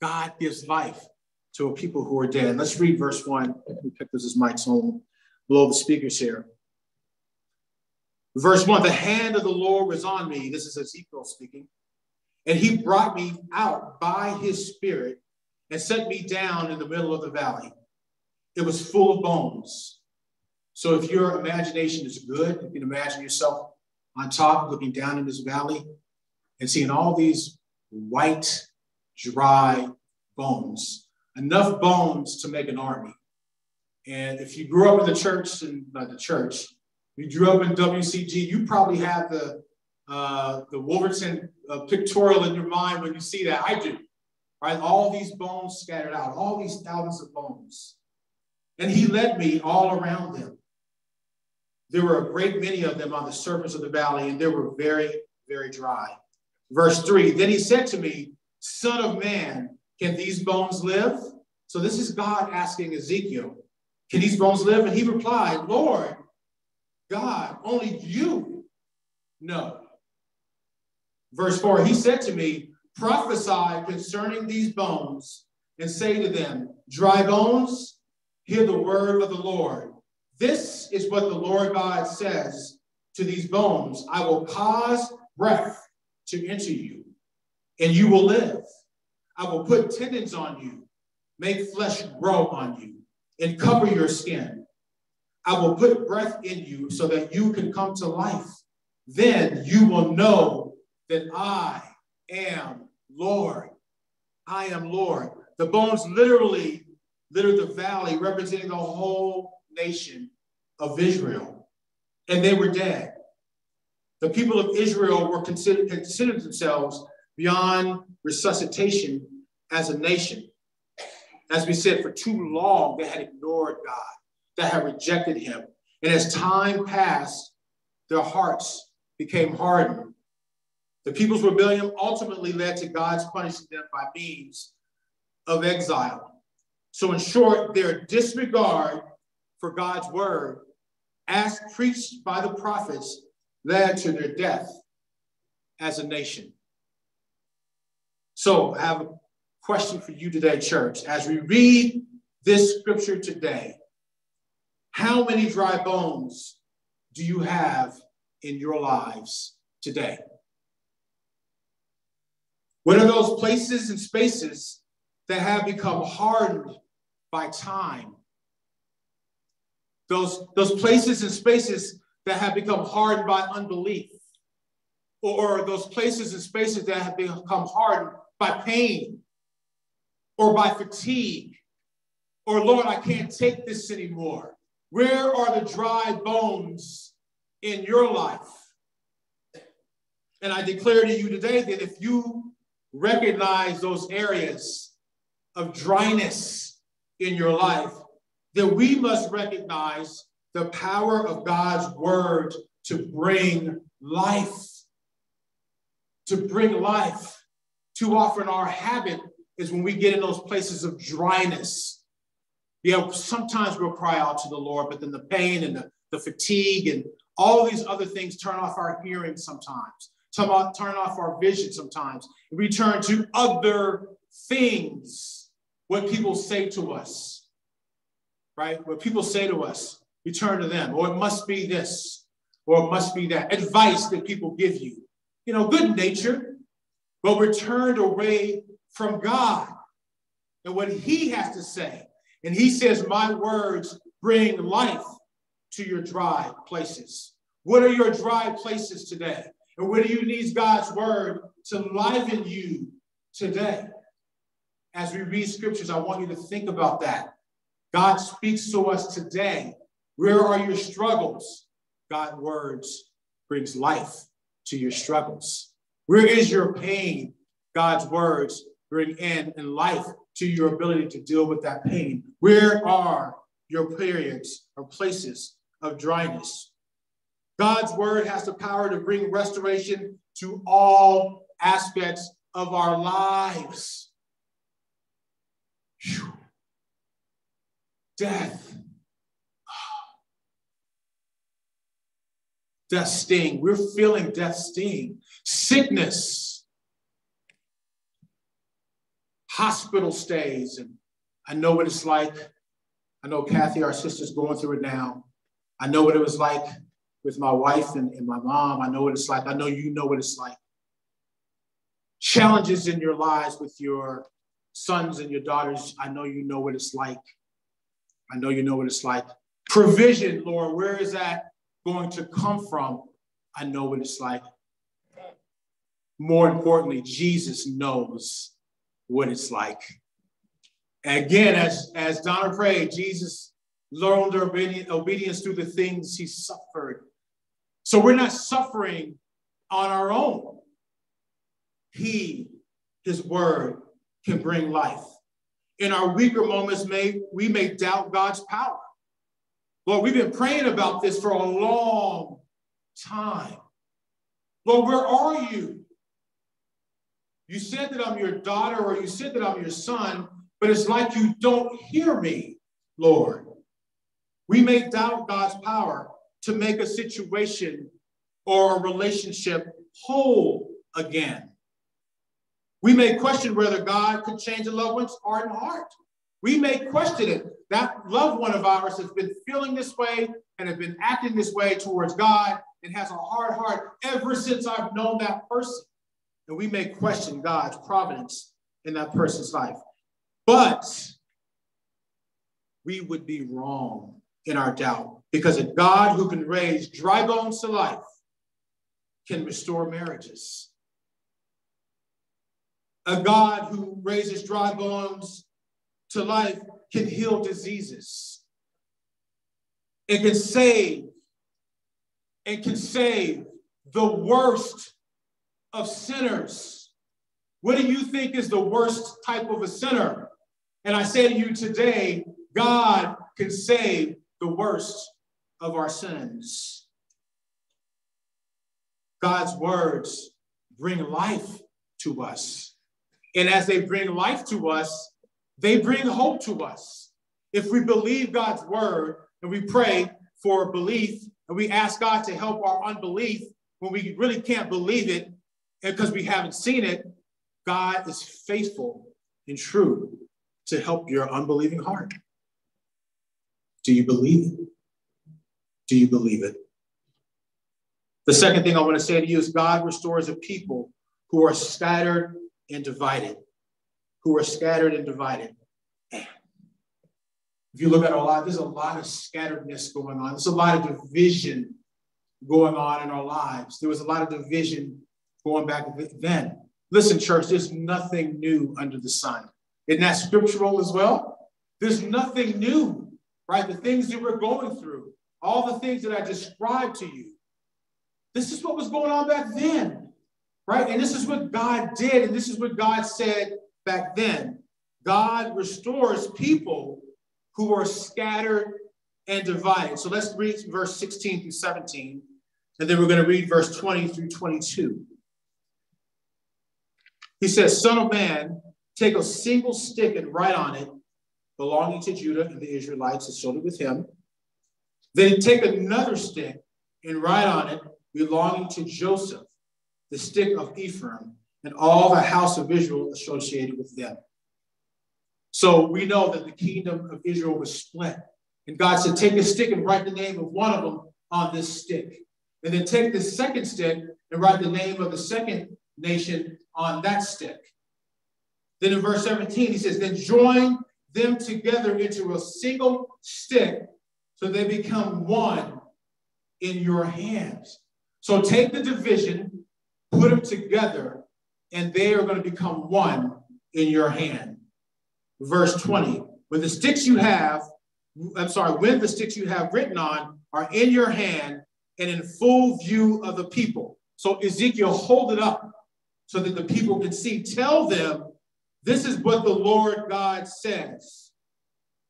God gives life to a people who are dead. Let's read verse one. We picked up this mic so below the speakers here. Verse one, the hand of the Lord was on me. This is Ezekiel speaking. And he brought me out by his spirit and set me down in the middle of the valley. It was full of bones. So if your imagination is good, you can imagine yourself on top looking down in this valley and seeing all these white, dry bones, enough bones to make an army. And if you grew up in the church, and not the church, you grew up in W C G, you probably have the uh, the Wolverton uh, pictorial in your mind when you see that. I do, right? All these bones scattered out, all these thousands of bones. And he led me all around them. There were a great many of them on the surface of the valley, and they were very, very dry. Verse three, then he said to me, Son of man, can these bones live? So this is God asking Ezekiel, can these bones live? And he replied, Lord, God, only you know. Verse four, he said to me, prophesy concerning these bones and say to them, dry bones, hear the word of the Lord. This is what the Lord God says to these bones. I will cause breath to enter you, and you will live. I will put tendons on you, make flesh grow on you, and cover your skin. I will put breath in you so that you can come to life. Then you will know that I am Lord. I am Lord. The bones literally littered the valley, representing the whole nation of Israel, and they were dead. The people of Israel were considered, considered themselves beyond resuscitation as a nation. As we said, for too long, they had ignored God, they had rejected him. And as time passed, their hearts became hardened. The people's rebellion ultimately led to God's punishing them by means of exile. So in short, their disregard for God's word, as preached by the prophets, led to their death as a nation. So I have a question for you today, church. As we read this scripture today, how many dry bones do you have in your lives today? What are those places and spaces that have become hardened by time? Those, those places and spaces that have become hardened by unbelief, or, or those places and spaces that have become hardened by pain or by fatigue, or Lord, I can't take this anymore. Where are the dry bones in your life? And I declare to you today that if you recognize those areas of dryness in your life, that we must recognize the power of God's word to bring life, to bring life. Too often our habit is when we get in those places of dryness. Yeah, sometimes we'll cry out to the Lord, but then the pain and the, the fatigue and all these other things turn off our hearing sometimes, turn off, turn off our vision sometimes. We turn to other things, what people say to us. Right? What people say to us, we turn to them, or it must be this, or it must be that. Advice that people give you, you know, good nature, but we're turned away from God and what he has to say. And he says, my words bring life to your dry places. What are your dry places today? And where do you need God's word to liven you today? As we read scriptures, I want you to think about that. God speaks to us today. Where are your struggles? God's words brings life to your struggles. Where is your pain? God's words bring in and life to your ability to deal with that pain. Where are your periods or places of dryness? God's word has the power to bring restoration to all aspects of our lives. Whew. Death, death sting. We're feeling death sting. Sickness, hospital stays. And I know what it's like. I know Kathy, our sister's going through it now. I know what it was like with my wife and, and my mom. I know what it's like. I know you know what it's like. Challenges in your lives with your sons and your daughters. I know you know what it's like. I know you know what it's like. Provision, Lord, where is that going to come from? I know what it's like. More importantly, Jesus knows what it's like. And again, as, as Donna prayed, Jesus learned obedience through the things he suffered. So we're not suffering on our own. He, his word, can bring life. In our weaker moments, may, we may doubt God's power. Lord, we've been praying about this for a long time. Lord, where are you? You said that I'm your daughter, or you said that I'm your son, but it's like you don't hear me, Lord. We may doubt God's power to make a situation or a relationship whole again. We may question whether God could change a loved one's hardened heart. We may question it. That loved one of ours has been feeling this way and have been acting this way towards God and has a hard heart ever since I've known that person. And we may question God's providence in that person's life. But we would be wrong in our doubt, because a God who can raise dry bones to life can restore marriages. A God who raises dry bones to life can heal diseases. It can save, it can save the worst of sinners. What do you think is the worst type of a sinner? And I say to you today, God can save the worst of our sins. God's words bring life to us. And as they bring life to us, they bring hope to us. If we believe God's word and we pray for belief and we ask God to help our unbelief when we really can't believe it because we haven't seen it, God is faithful and true to help your unbelieving heart. Do you believe it? Do you believe it? The second thing I want to say to you is God restores a people who are scattered and divided. Who are scattered and divided. If you look at our lives, there's a lot of scatteredness going on. There's a lot of division going on in our lives. There was a lot of division going back then. Listen, church, there's nothing new under the sun. Isn't that scriptural as well? There's nothing new, right? The things that we're going through, all the things that I described to you, this is what was going on back then, right? And this is what God did, and this is what God said back then. God restores people who are scattered and divided. So let's read verse sixteen through seventeen, and then we're going to read verse twenty through twenty-two. He says, Son of man, take a single stick and write on it, belonging to Judah and the Israelites, and sold it with him. Then take another stick and write on it, belonging to Joseph, the stick of Ephraim, and all the house of Israel associated with them. So we know that the kingdom of Israel was split. And God said, take a stick and write the name of one of them on this stick. And then take the second stick and write the name of the second nation on that stick. Then in verse seventeen, he says, then join them together into a single stick so they become one in your hands. So take the division, put them together, and they are going to become one in your hand. Verse twenty, when the sticks you have, I'm sorry, when the sticks you have written on are in your hand and in full view of the people. So Ezekiel, hold it up so that the people can see. Tell them, this is what the Lord God says.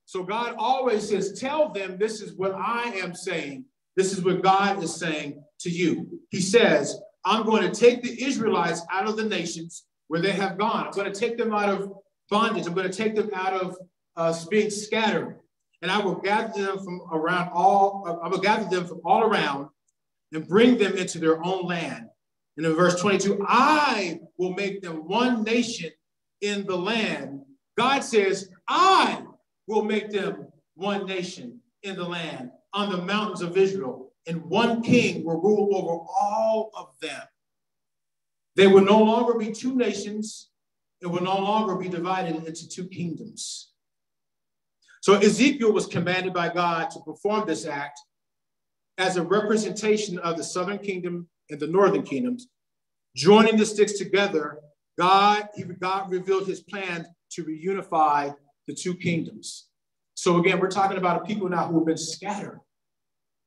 So God always says, tell them, this is what I am saying. This is what God is saying to you. He says, I'm going to take the Israelites out of the nations where they have gone. I'm going to take them out of bondage. I'm going to take them out of uh, being scattered. And I will gather them from around all, I will gather them from all around and bring them into their own land. And in verse twenty-two, I will make them one nation in the land. God says, I will make them one nation in the land on the mountains of Israel. And one king will rule over all of them. They will no longer be two nations. It will no longer be divided into two kingdoms. So Ezekiel was commanded by God to perform this act as a representation of the southern kingdom and the northern kingdoms. Joining the sticks together, God, he, God revealed his plan to reunify the two kingdoms. So again, we're talking about a people now who have been scattered.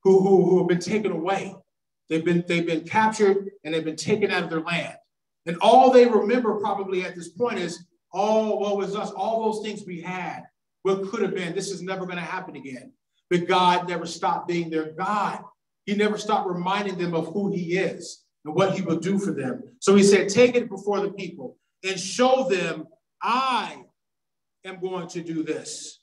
Who, who, who have been taken away. They've been, they've been captured and they've been taken out of their land. And all they remember probably at this point is, oh, woe is us, all those things we had, what could have been, this is never going to happen again. But God never stopped being their God. He never stopped reminding them of who he is and what he will do for them. So he said, take it before the people and show them, I am going to do this.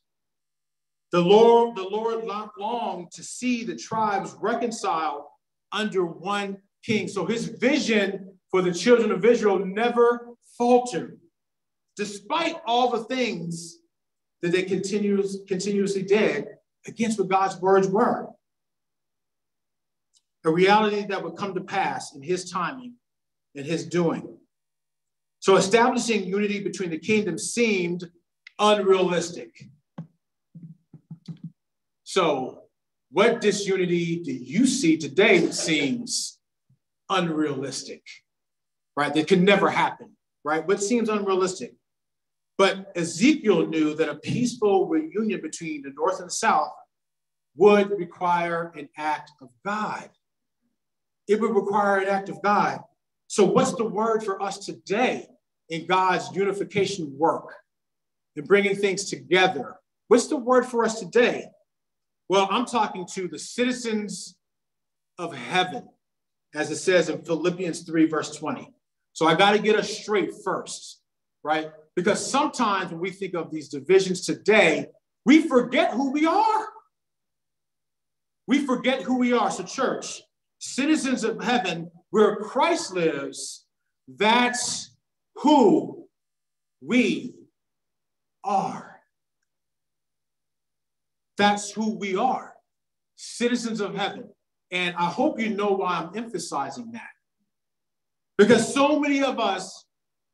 The Lord, the Lord longed to see the tribes reconciled under one king. So his vision for the children of Israel never faltered, despite all the things that they continues, continuously did against what God's words were. A reality that would come to pass in his timing and his doing. So establishing unity between the kingdoms seemed unrealistic. So what disunity do you see today that seems unrealistic, right? That could never happen, right? What seems unrealistic? But Ezekiel knew that a peaceful reunion between the North and the South would require an act of God. It would require an act of God. So what's the word for us today in God's unification work and bringing things together? What's the word for us today? Well, I'm talking to the citizens of heaven, as it says in Philippians three, verse twenty. So I got to get us straight first, right? Because sometimes when we think of these divisions today, we forget who we are. We forget who we are. So church, citizens of heaven, where Christ lives, that's who we are. That's who we are, citizens of heaven. And I hope you know why I'm emphasizing that. Because so many of us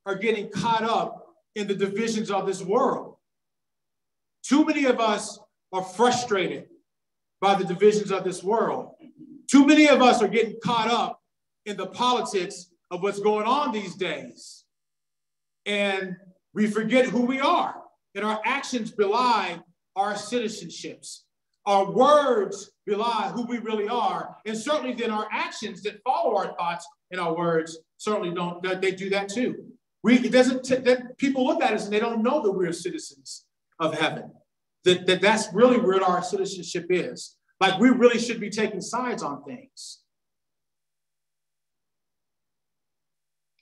are getting caught up in the divisions of this world. Too many of us are frustrated by the divisions of this world. Too many of us are getting caught up in the politics of what's going on these days. And we forget who we are, and our actions belie our citizenships. Our words belie who we really are. And certainly then our actions that follow our thoughts and our words certainly don't, they do that too. We, it doesn't, that people look at us and they don't know that we're citizens of heaven. That, that that's really where our citizenship is. Like we really should be taking sides on things.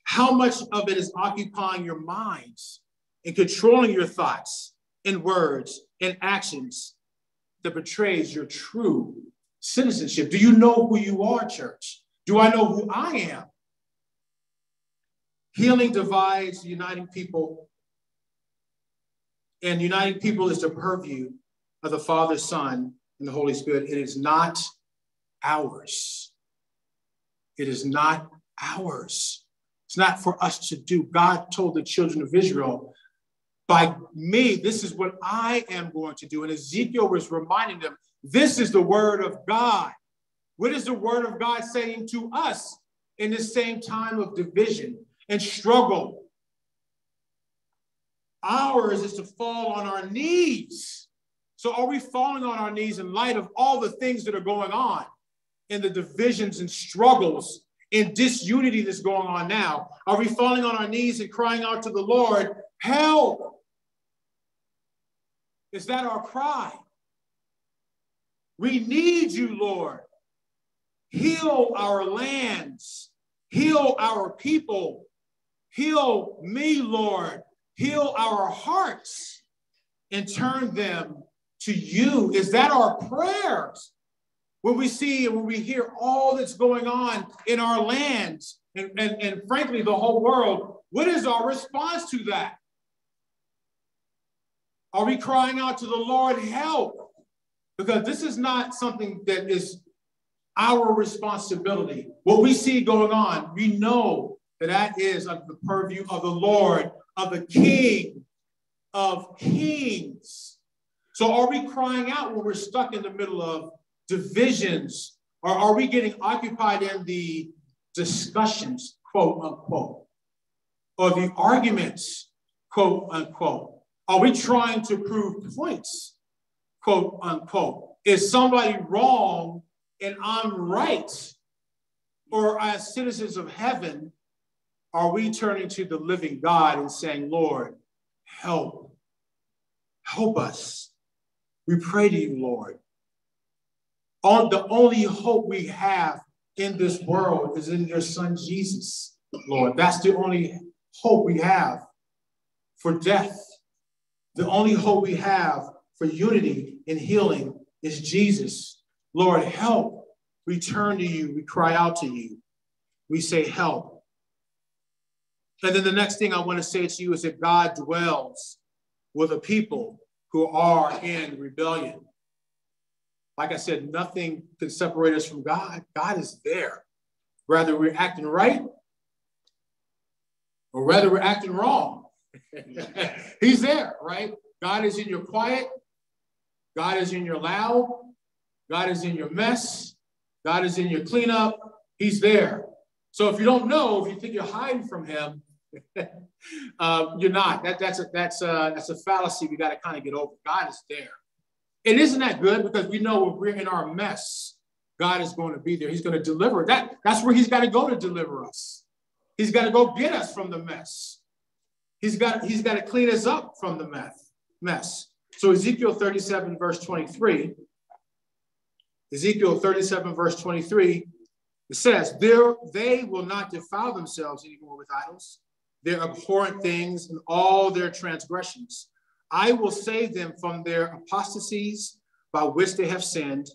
How much of it is occupying your minds and controlling your thoughts and words and actions that betrays your true citizenship? Do you know who you are, church? Do I know who I am? Healing divides, uniting people. And uniting people is the purview of the Father, Son, and the Holy Spirit. It is not ours. It is not ours. It's not for us to do. God told the children of Israel, by me, this is what I am going to do. And Ezekiel was reminding them, this is the word of God. What is the word of God saying to us in this same time of division and struggle? Ours is to fall on our knees. So are we falling on our knees in light of all the things that are going on in the divisions and struggles and disunity that's going on now? Are we falling on our knees and crying out to the Lord, help? Is that our cry? We need you, Lord. Heal our lands. Heal our people. Heal me, Lord. Heal our hearts and turn them to you. Is that our prayers? When we see and when we hear all that's going on in our lands and, and, and frankly, the whole world, what is our response to that? Are we crying out to the Lord, help? Because this is not something that is our responsibility. What we see going on, we know that that is under the purview of the Lord, of the King of Kings. So are we crying out when we're stuck in the middle of divisions, or are we getting occupied in the discussions, quote unquote, or the arguments, quote unquote? Are we trying to prove points, quote unquote? Is somebody wrong and I'm right? Or as citizens of heaven, are we turning to the living God and saying, Lord, help, help us. We pray to you, Lord. On the only hope we have in this world is in your son, Jesus, Lord. That's the only hope we have for death. The only hope we have for unity and healing is Jesus. Lord, help. We turn to you. We cry out to you. We say, help. And then the next thing I want to say to you is that God dwells with a people who are in rebellion. Like I said, nothing can separate us from God. God is there. Whether we're acting right or whether we're acting wrong, he's there, right? God is in your quiet. God is in your loud. God is in your mess. God is in your cleanup. He's there. So if you don't know, if you think you're hiding from him, um, you're not. That, that's, a, that's, a, that's a fallacy we got to kind of get over. God is there. And isn't that good? Because we know when we're in our mess, God is going to be there. He's going to deliver. That, that's where he's got to go to deliver us. He's got to go get us from the mess. He's got, he's got to clean us up from the mess. mess. So Ezekiel thirty-seven, verse twenty-three, Ezekiel thirty-seven, verse twenty-three, it says, there, they will not defile themselves anymore with idols, their abhorrent things, and all their transgressions. I will save them from their apostasies by which they have sinned,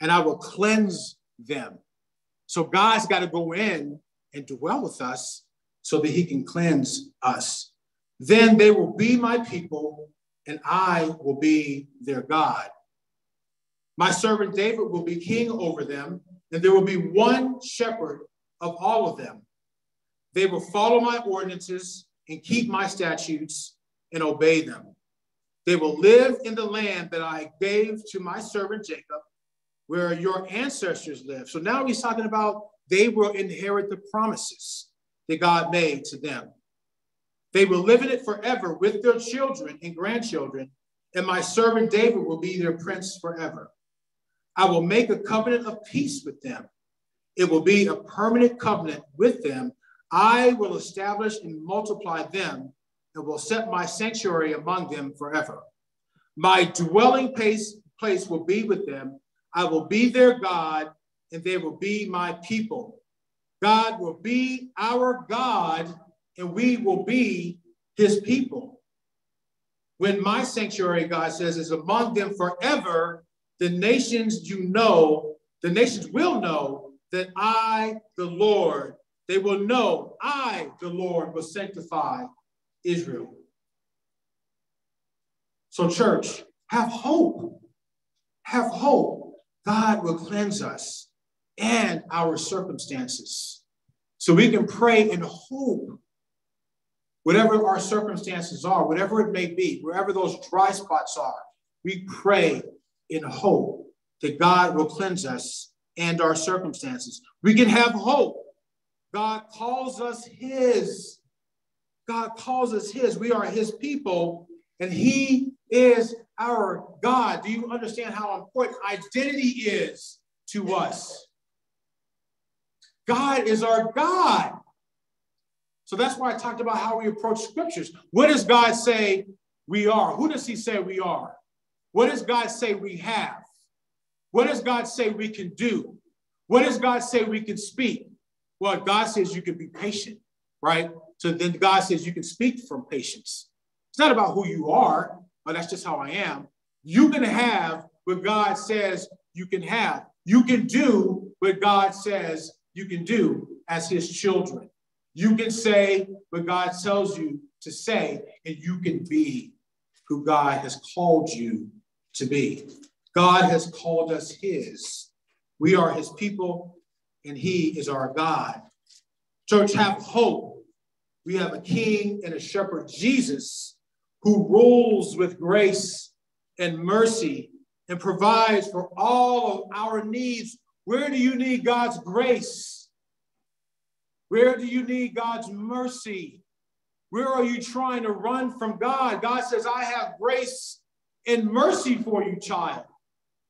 and I will cleanse them. So God's got to go in and dwell with us so that he can cleanse us. Then they will be my people, and I will be their God. My servant David will be king over them, and there will be one shepherd of all of them. They will follow my ordinances and keep my statutes and obey them. They will live in the land that I gave to my servant Jacob, where your ancestors lived. So now he's talking about they will inherit the promises that God made to them. They will live in it forever with their children and grandchildren, and my servant David will be their prince forever. I will make a covenant of peace with them. It will be a permanent covenant with them. I will establish and multiply them and will set my sanctuary among them forever. My dwelling place, place will be with them. I will be their God, and they will be my people. God will be our God, and we will be his people. When my sanctuary, God says, is among them forever, the nations you know, the nations will know that I, the Lord, they will know I, the Lord, will sanctify Israel. So church, have hope. Have hope. God will cleanse us and our circumstances. So we can pray and hope whatever our circumstances are, whatever it may be, wherever those dry spots are, we pray in hope that God will cleanse us and our circumstances. We can have hope. God calls us his. God calls us his. We are his people, and he is our God. Do you understand how important identity is to us? God is our God. So that's why I talked about how we approach scriptures. What does God say we are? Who does he say we are? What does God say we have? What does God say we can do? What does God say we can speak? Well, God says you can be patient, right? So then God says you can speak from patience. It's not about who you are, but that's just how I am. You can have what God says you can have. You can do what God says you can do as his children. You can say what God tells you to say, and you can be who God has called you to be. God has called us his. We are his people, and he is our God. Church, have hope. We have a king and a shepherd, Jesus, who rules with grace and mercy and provides for all of our needs. Where do you need God's grace? Where do you need God's mercy? Where are you trying to run from God? God says, I have grace and mercy for you, child.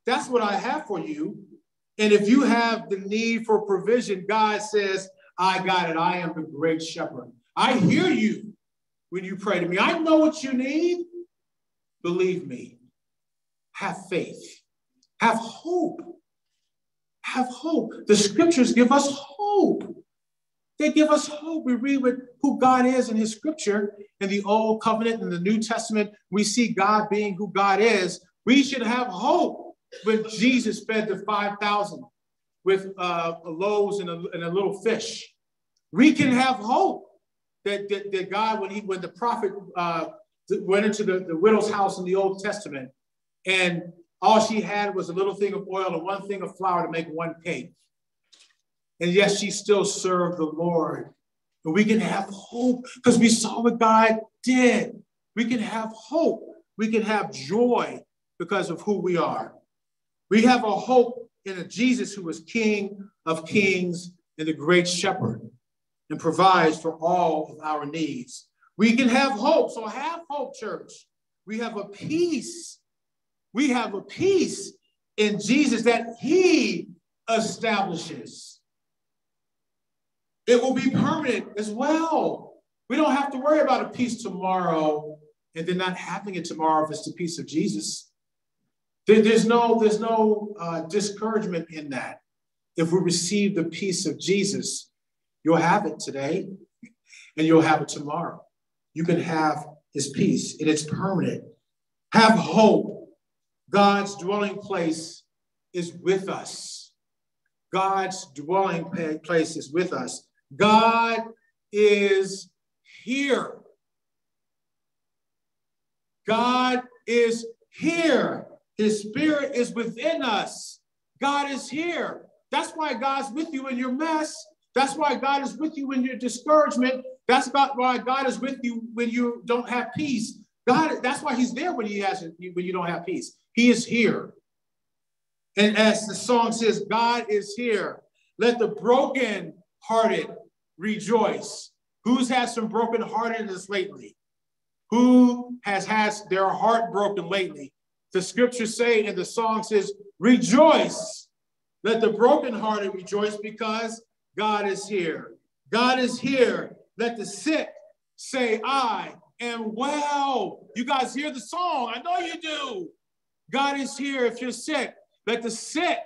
That's what I have for you. And if you have the need for provision, God says, I got it. I am the great shepherd. I hear you when you pray to me. I know what you need. Believe me. Have faith. Have hope. Have hope. The scriptures give us hope. They give us hope. We read with who God is in his scripture, in the Old Covenant and the New Testament. We see God being who God is. We should have hope. When Jesus fed the five thousand with uh, loaves and a, and a little fish, we can have hope that, that, that God, when he when the prophet uh, went into the, the widow's house in the Old Testament, and all she had was a little thing of oil and one thing of flour to make one cake. And yet she still served the Lord. But we can have hope because we saw what God did. We can have hope. We can have joy because of who we are. We have a hope in a Jesus who is King of Kings and the Great Shepherd and provides for all of our needs. We can have hope. So have hope, church. We have a peace. We have a peace in Jesus that he establishes. It will be permanent as well. We don't have to worry about a peace tomorrow and then not having it tomorrow if it's the peace of Jesus. There, there's no, there's no uh, discouragement in that. If we receive the peace of Jesus, you'll have it today and you'll have it tomorrow. You can have his peace and it's permanent. Have hope. God's dwelling place is with us. God's dwelling place is with us. God is here. God is here. His spirit is within us. God is here. That's why God's with you in your mess. That's why God is with you in your discouragement. That's about why God is with you when you don't have peace. God, that's why he's there when he has when you don't have peace. He is here. And as the song says, God is here. Let the brokenhearted rejoice. Who's had some brokenheartedness lately? Who has had their heart broken lately? The scriptures say, and the song says, rejoice. Let the brokenhearted rejoice because God is here. God is here. Let the sick say, I am well. You guys hear the song? I know you do. God is here if you're sick. Let the sick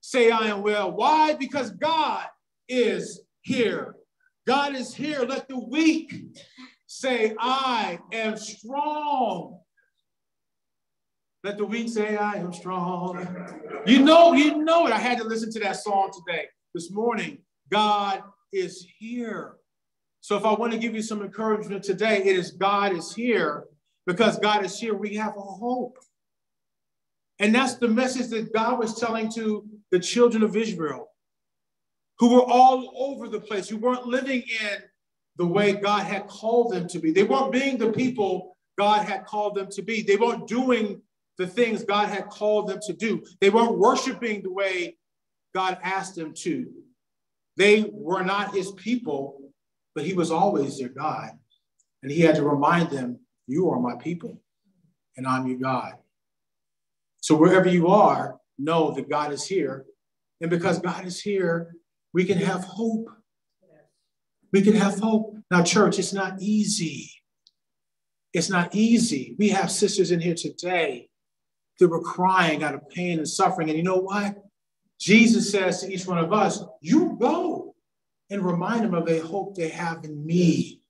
say, I am well. Why? Because God is here. God is here. Let the weak say, I am strong. Let the weak say, I am strong. You know, you know it. I had to listen to that song today, this morning. God is here. So if I want to give you some encouragement today, it is God is here. Because God is here, we have a hope. And that's the message that God was telling to the children of Israel, who were all over the place, who weren't living in the way God had called them to be. They weren't being the people God had called them to be. They weren't doing the things God had called them to do. They weren't worshiping the way God asked them to. They were not his people, but he was always their God. And he had to remind them, you are my people and I'm your God. So wherever you are, know that God is here. And because God is here, we can have hope. We can have hope. Now, church, it's not easy. It's not easy. We have sisters in here today that were crying out of pain and suffering. And you know what? Jesus says to each one of us, you go and remind them of the hope they have in me.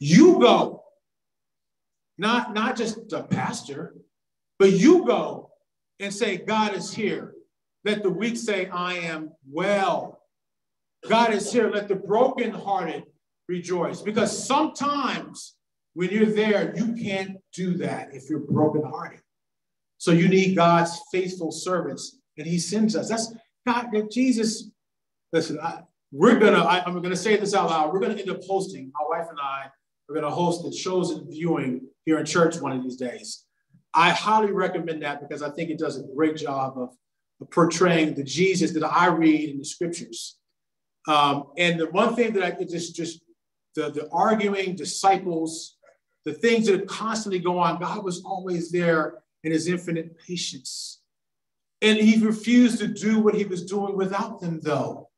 You go. Not, not just the pastor. But you go and say, God is here. Let the weak say, I am well. God is here. Let the brokenhearted rejoice. Because sometimes when you're there, you can't do that if you're brokenhearted. So you need God's faithful servants, and he sends us. That's God, that Jesus, listen, I, we're gonna, I, I'm gonna say this out loud. We're gonna end up hosting, my wife and I, we're gonna host the chosen viewing here in church one of these days. I highly recommend that because I think it does a great job of, of portraying the Jesus that I read in the scriptures. Um, and the one thing that I could just, just the, the arguing disciples, the things that constantly go on, God was always there in his infinite patience. And he refused to do what he was doing without them though.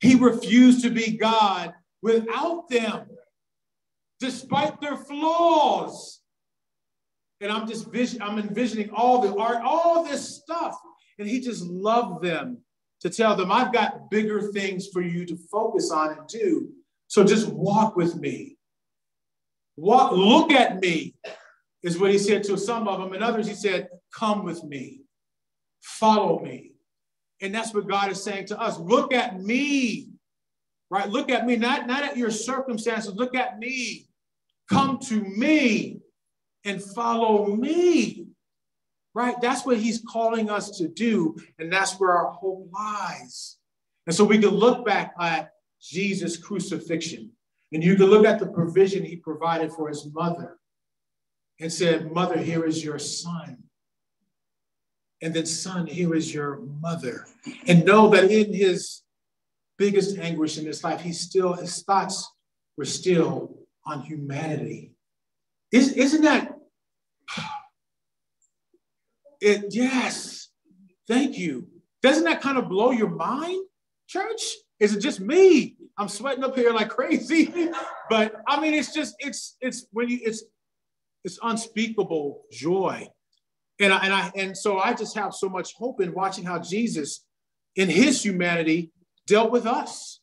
He refused to be God without them, despite their flaws. And I'm just vision, I'm envisioning all the art, all this stuff. And he just loved them to tell them, I've got bigger things for you to focus on and do. So just walk with me. Walk, look at me is what he said to some of them. And others, he said, come with me, follow me. And that's what God is saying to us. Look at me. right? Look at me, not, not at your circumstances. Look at me. Come to me and follow me, right? That's what he's calling us to do. And that's where our hope lies. And so we can look back at Jesus' crucifixion, and you can look at the provision he provided for his mother and said, mother, here is your son. And then son, here is your mother. And know that in his biggest anguish in his life, he still, his thoughts were still on humanity. Is, isn't that, it, yes, thank you. Doesn't that kind of blow your mind, church? Is it just me? I'm sweating up here like crazy. But I mean, it's just, it's, it's when you, it's, it's unspeakable joy. And I, and I, and so I just have so much hope in watching how Jesus in his humanity dealt with us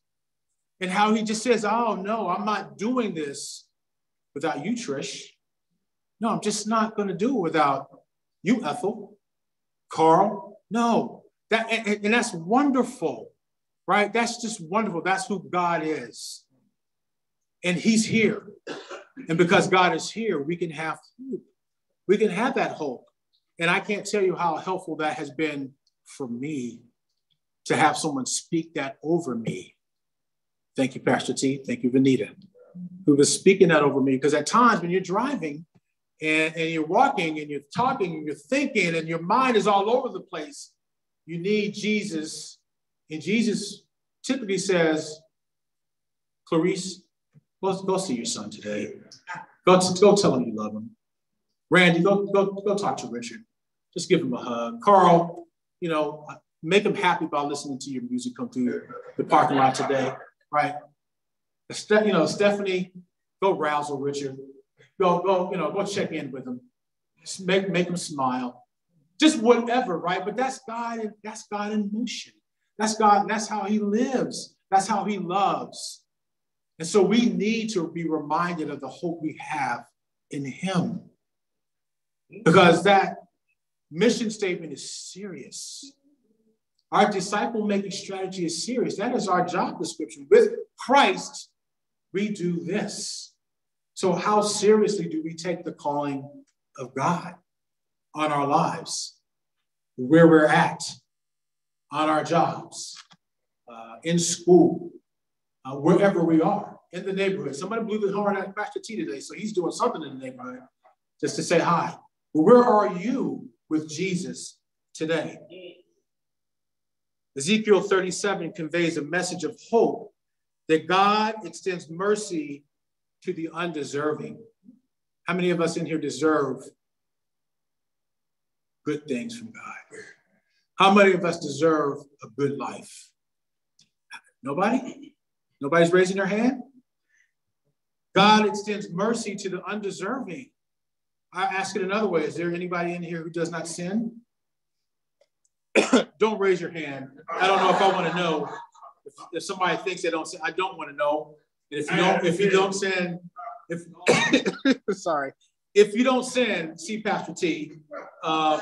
and how he just says, oh no, I'm not doing this without you, Trish. No, I'm just not going to do it without you, Ethel, Carl. No, that, and, and that's wonderful, right? That's just wonderful. That's who God is. And he's here. And because God is here, we can have, we can have that hope. And I can't tell you how helpful that has been for me to have someone speak that over me. Thank you, Pastor T. Thank you, Vanita, who was speaking that over me. Because at times when you're driving and, and you're walking and you're talking and you're thinking and your mind is all over the place, you need Jesus. And Jesus typically says, Clarice, go, go see your son today. Go, go tell him you love him. Randy, go, go, go talk to Richard. Just give him a hug. Carl, you know, make him happy by listening to your music come through the parking lot today, right? You know, Stephanie, go rousel Richard. Go, go, you know, go check in with him. Just make, make him smile. Just whatever, right? But that's God, that's God in motion. That's God, that's how he lives. That's how he loves. And so we need to be reminded of the hope we have in him. Because that mission statement is serious. Our disciple-making strategy is serious. That is our job description. With Christ, we do this. So how seriously do we take the calling of God on our lives, where we're at, on our jobs, uh, in school, uh, wherever we are, in the neighborhood? Somebody blew the horn at Pastor T today, so he's doing something in the neighborhood just to say hi. Where are you with Jesus today? Ezekiel thirty-seven conveys a message of hope that God extends mercy to the undeserving. How many of us in here deserve good things from God? How many of us deserve a good life? Nobody? Nobody's raising their hand? God extends mercy to the undeserving. I ask it another way. Is there anybody in here who does not sin? Don't raise your hand. I don't know if I want to know. If, if somebody thinks they don't sin, I don't want to know. And if you don't, if you don't sin, if sorry, if you don't sin, see Pastor T. Um,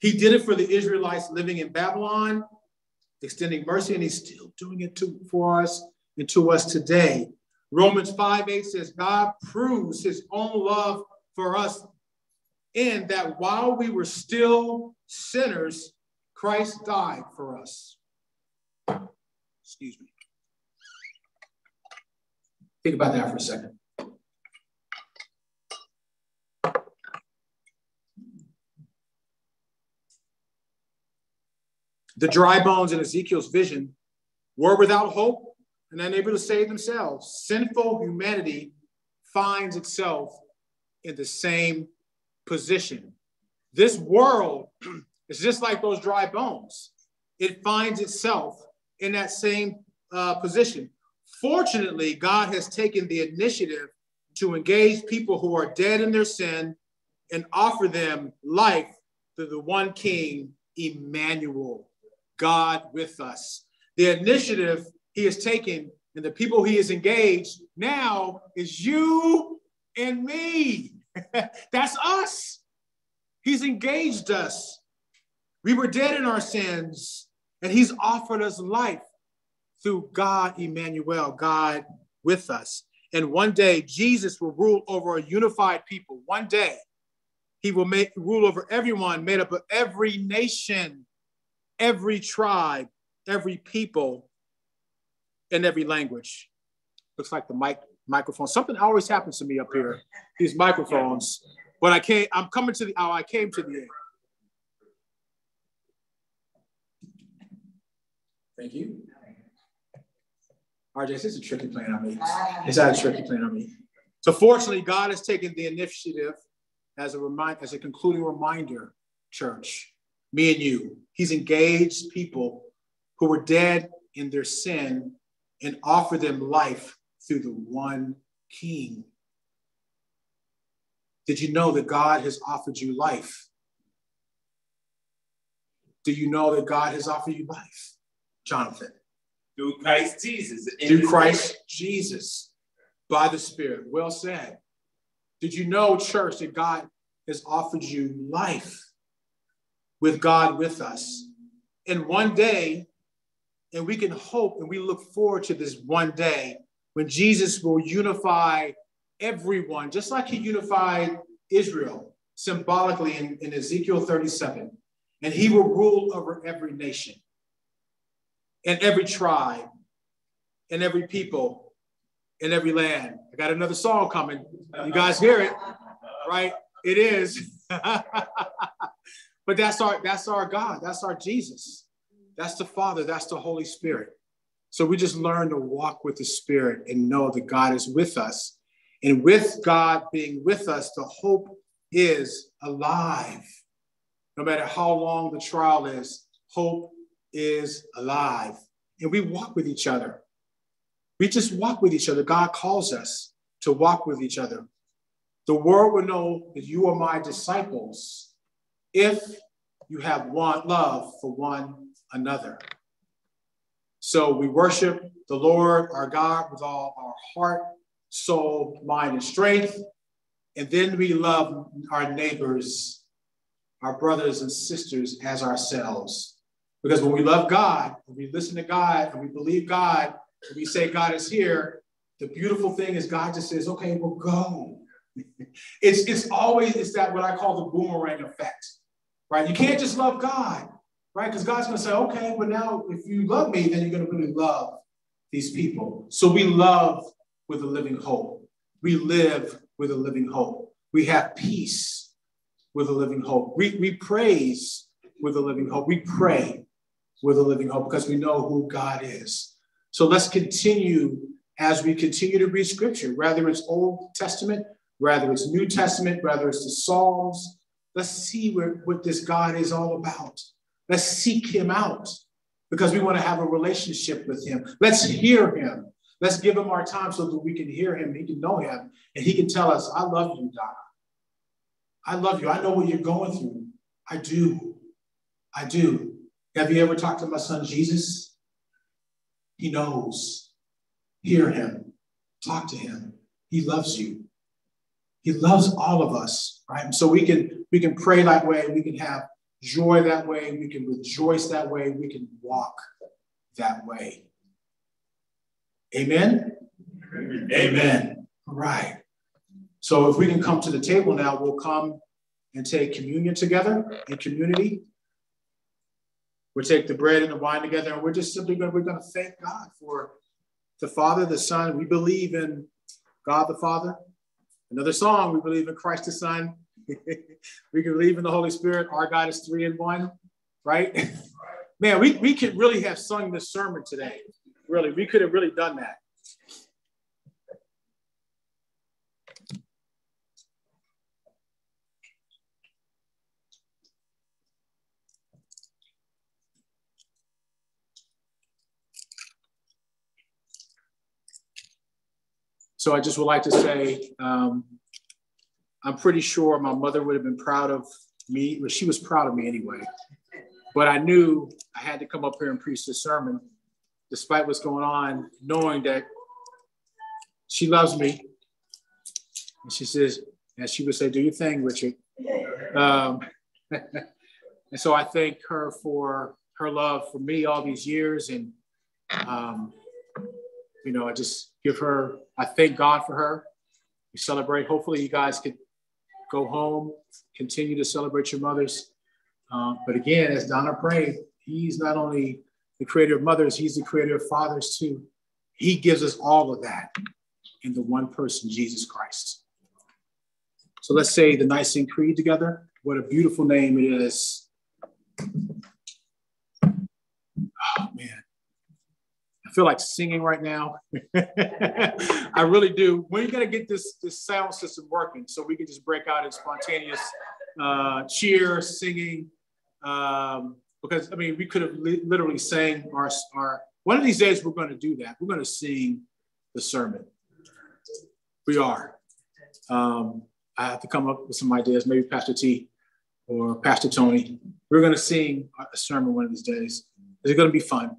he did it for the Israelites living in Babylon, extending mercy, and he's still doing it to, for us and to us today. Romans five eight says, God proves his own love for us in that while we were still sinners, Christ died for us. Excuse me. Think about that for a second. The dry bones in Ezekiel's vision were without hope and unable to save themselves. Sinful humanity finds itself in the same position. This world is just like those dry bones. It finds itself in that same uh, position. Fortunately, God has taken the initiative to engage people who are dead in their sin and offer them life through the one King, Emmanuel, God with us. The initiative he has taken and the people he has engaged now is you and me. That's us. He's engaged us. We were dead in our sins and he's offered us life. through God, Emmanuel, God with us. And one day Jesus will rule over a unified people. One day he will make rule over everyone made up of every nation, every tribe, every people, and every language. Looks like the mic microphone. Something always happens to me up here, these microphones. But I can't, I'm coming to the, oh, I came to the end. Thank you. R J, this is a tricky plan on me. It's not a tricky plan on me. So fortunately, God has taken the initiative as a remind, as a concluding reminder, church, me and you. He's engaged people who were dead in their sin and offered them life through the one King. Did you know that God has offered you life? Do you know that God has offered you life, Jonathan? Through Christ Jesus. Through Christ Jesus, by the Spirit. Well said. Did you know, church, that God has offered you life with God with us? And one day, and we can hope and we look forward to this one day when Jesus will unify everyone, just like he unified Israel symbolically in, in Ezekiel thirty-seven. And he will rule over every nation, and every tribe, and every people, and every land. I got another song coming. You guys hear it, right? It is. But that's our, that's our God. That's our Jesus. That's the Father. That's the Holy Spirit. So we just learn to walk with the Spirit and know that God is with us. And with God being with us, the hope is alive. No matter how long the trial is, hope is alive. And we walk with each other. We just walk with each other. God calls us to walk with each other. The world will know that you are my disciples if you have one love for one another. So we worship the Lord our God with all our heart, soul, mind, and strength. And then we love our neighbors, our brothers and sisters as ourselves. Because when we love God, when we listen to God, and we believe God, and we say God is here, the beautiful thing is God just says, okay, well, go. it's, it's always, it's that what I call the boomerang effect, right? You can't just love God, right? Because God's going to say, okay, but now if you love me, then you're going to really love these people. So we love with a living hope. We live with a living hope. We have peace with a living hope. We, we praise with a living hope. We pray with a living hope because we know who God is. So let's continue as we continue to read scripture, whether it's Old Testament, whether it's New Testament, whether it's the Psalms. Let's see where, what this God is all about. Let's seek him out because we want to have a relationship with him. Let's hear him. Let's give him our time so that we can hear him, he can know him, and he can tell us, I love you, Donna. I love you. I know what you're going through. I do. I do. Have you ever talked to my son, Jesus? He knows. Hear him. Talk to him. He loves you. He loves all of us, right? And so we can, we can pray that way. We can have joy that way. We can rejoice that way. We can walk that way. Amen? Amen. Amen. All right. So if we can come to the table now, we'll come and take communion together in community. We'll take the bread and the wine together, and we're just simply going to, we're going to thank God for the Father, the Son. We believe in God the Father. Another song, we believe in Christ the Son. We can believe in the Holy Spirit. Our God is three in one, right? Man, we, we could really have sung this sermon today. Really, we could have really done that. So I just would like to say, um, I'm pretty sure my mother would have been proud of me. Well, she was proud of me anyway. But I knew I had to come up here and preach this sermon, despite what's going on, knowing that she loves me. And she says, and she would say, do your thing, Richard. Um, and so I thank her for her love for me all these years. And Um, you know, I just give her, I thank God for her. We celebrate. Hopefully you guys could go home, continue to celebrate your mothers. Um, but again, as Donna prayed, he's not only the creator of mothers, he's the creator of fathers too. He gives us all of that in the one person, Jesus Christ. So let's say the Nicene Creed together. What a beautiful name it is. Oh, man. I feel like singing right now. I really do. When are you going to get this, this sound system working so we can just break out in spontaneous uh, cheer, singing? Um, because, I mean, we could have li literally sang our, our, one of these days we're going to do that. We're going to sing the sermon. We are. Um, I have to come up with some ideas, maybe Pastor T or Pastor Tony. We're going to sing a sermon one of these days. It's going to be fun.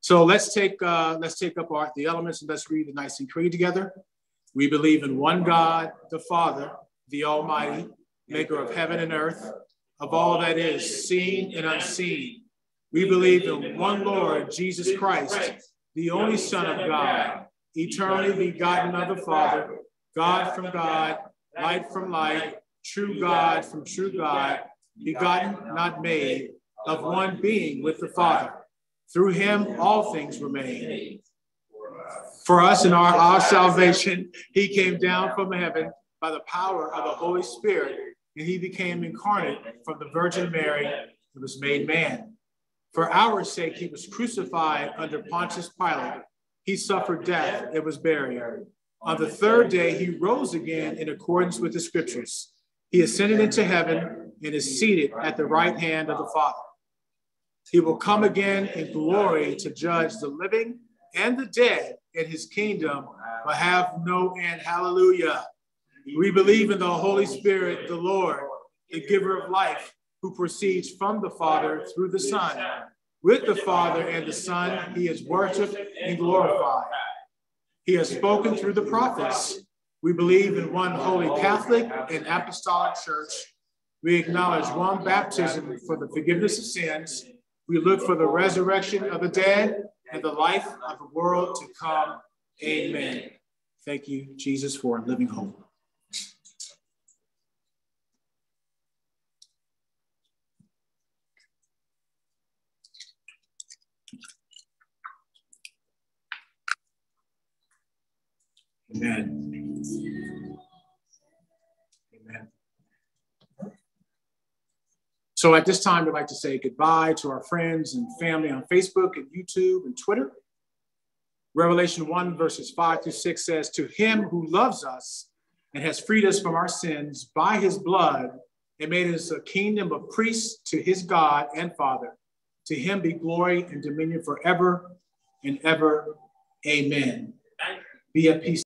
So let's take uh, let's take up our, the elements and let's read the Nicene Creed together. We believe in one God, the Father, the Almighty, maker of heaven and earth, of all that is seen and unseen. We believe in one Lord, Jesus Christ, the only Son of God, eternally begotten of the Father, God from God, light from light, true God from true God, begotten, not made, of one being with the Father. Through him all things were made. For us in our, our salvation, he came down from heaven by the power of the Holy Spirit, and he became incarnate from the Virgin Mary and was made man. For our sake, he was crucified under Pontius Pilate. He suffered death and was buried. On the third day, he rose again in accordance with the scriptures. He ascended into heaven and is seated at the right hand of the Father. He will come again in glory to judge the living and the dead in his kingdom, but have no end. Hallelujah. We believe in the Holy Spirit, the Lord, the giver of life, who proceeds from the Father through the Son. With the Father and the Son, he is worshiped and glorified. He has spoken through the prophets. We believe in one holy Catholic and apostolic church. We acknowledge one baptism for the forgiveness of sins. We look for the resurrection of the dead and the life of the world to come. Amen. Thank you, Jesus, for a living hope. Amen. Amen. So at this time, we'd like to say goodbye to our friends and family on Facebook and YouTube and Twitter. Revelation one, verses five through six says, "To him who loves us and has freed us from our sins by his blood and made us a kingdom of priests to his God and Father, to him be glory and dominion forever and ever. Amen. Be at peace."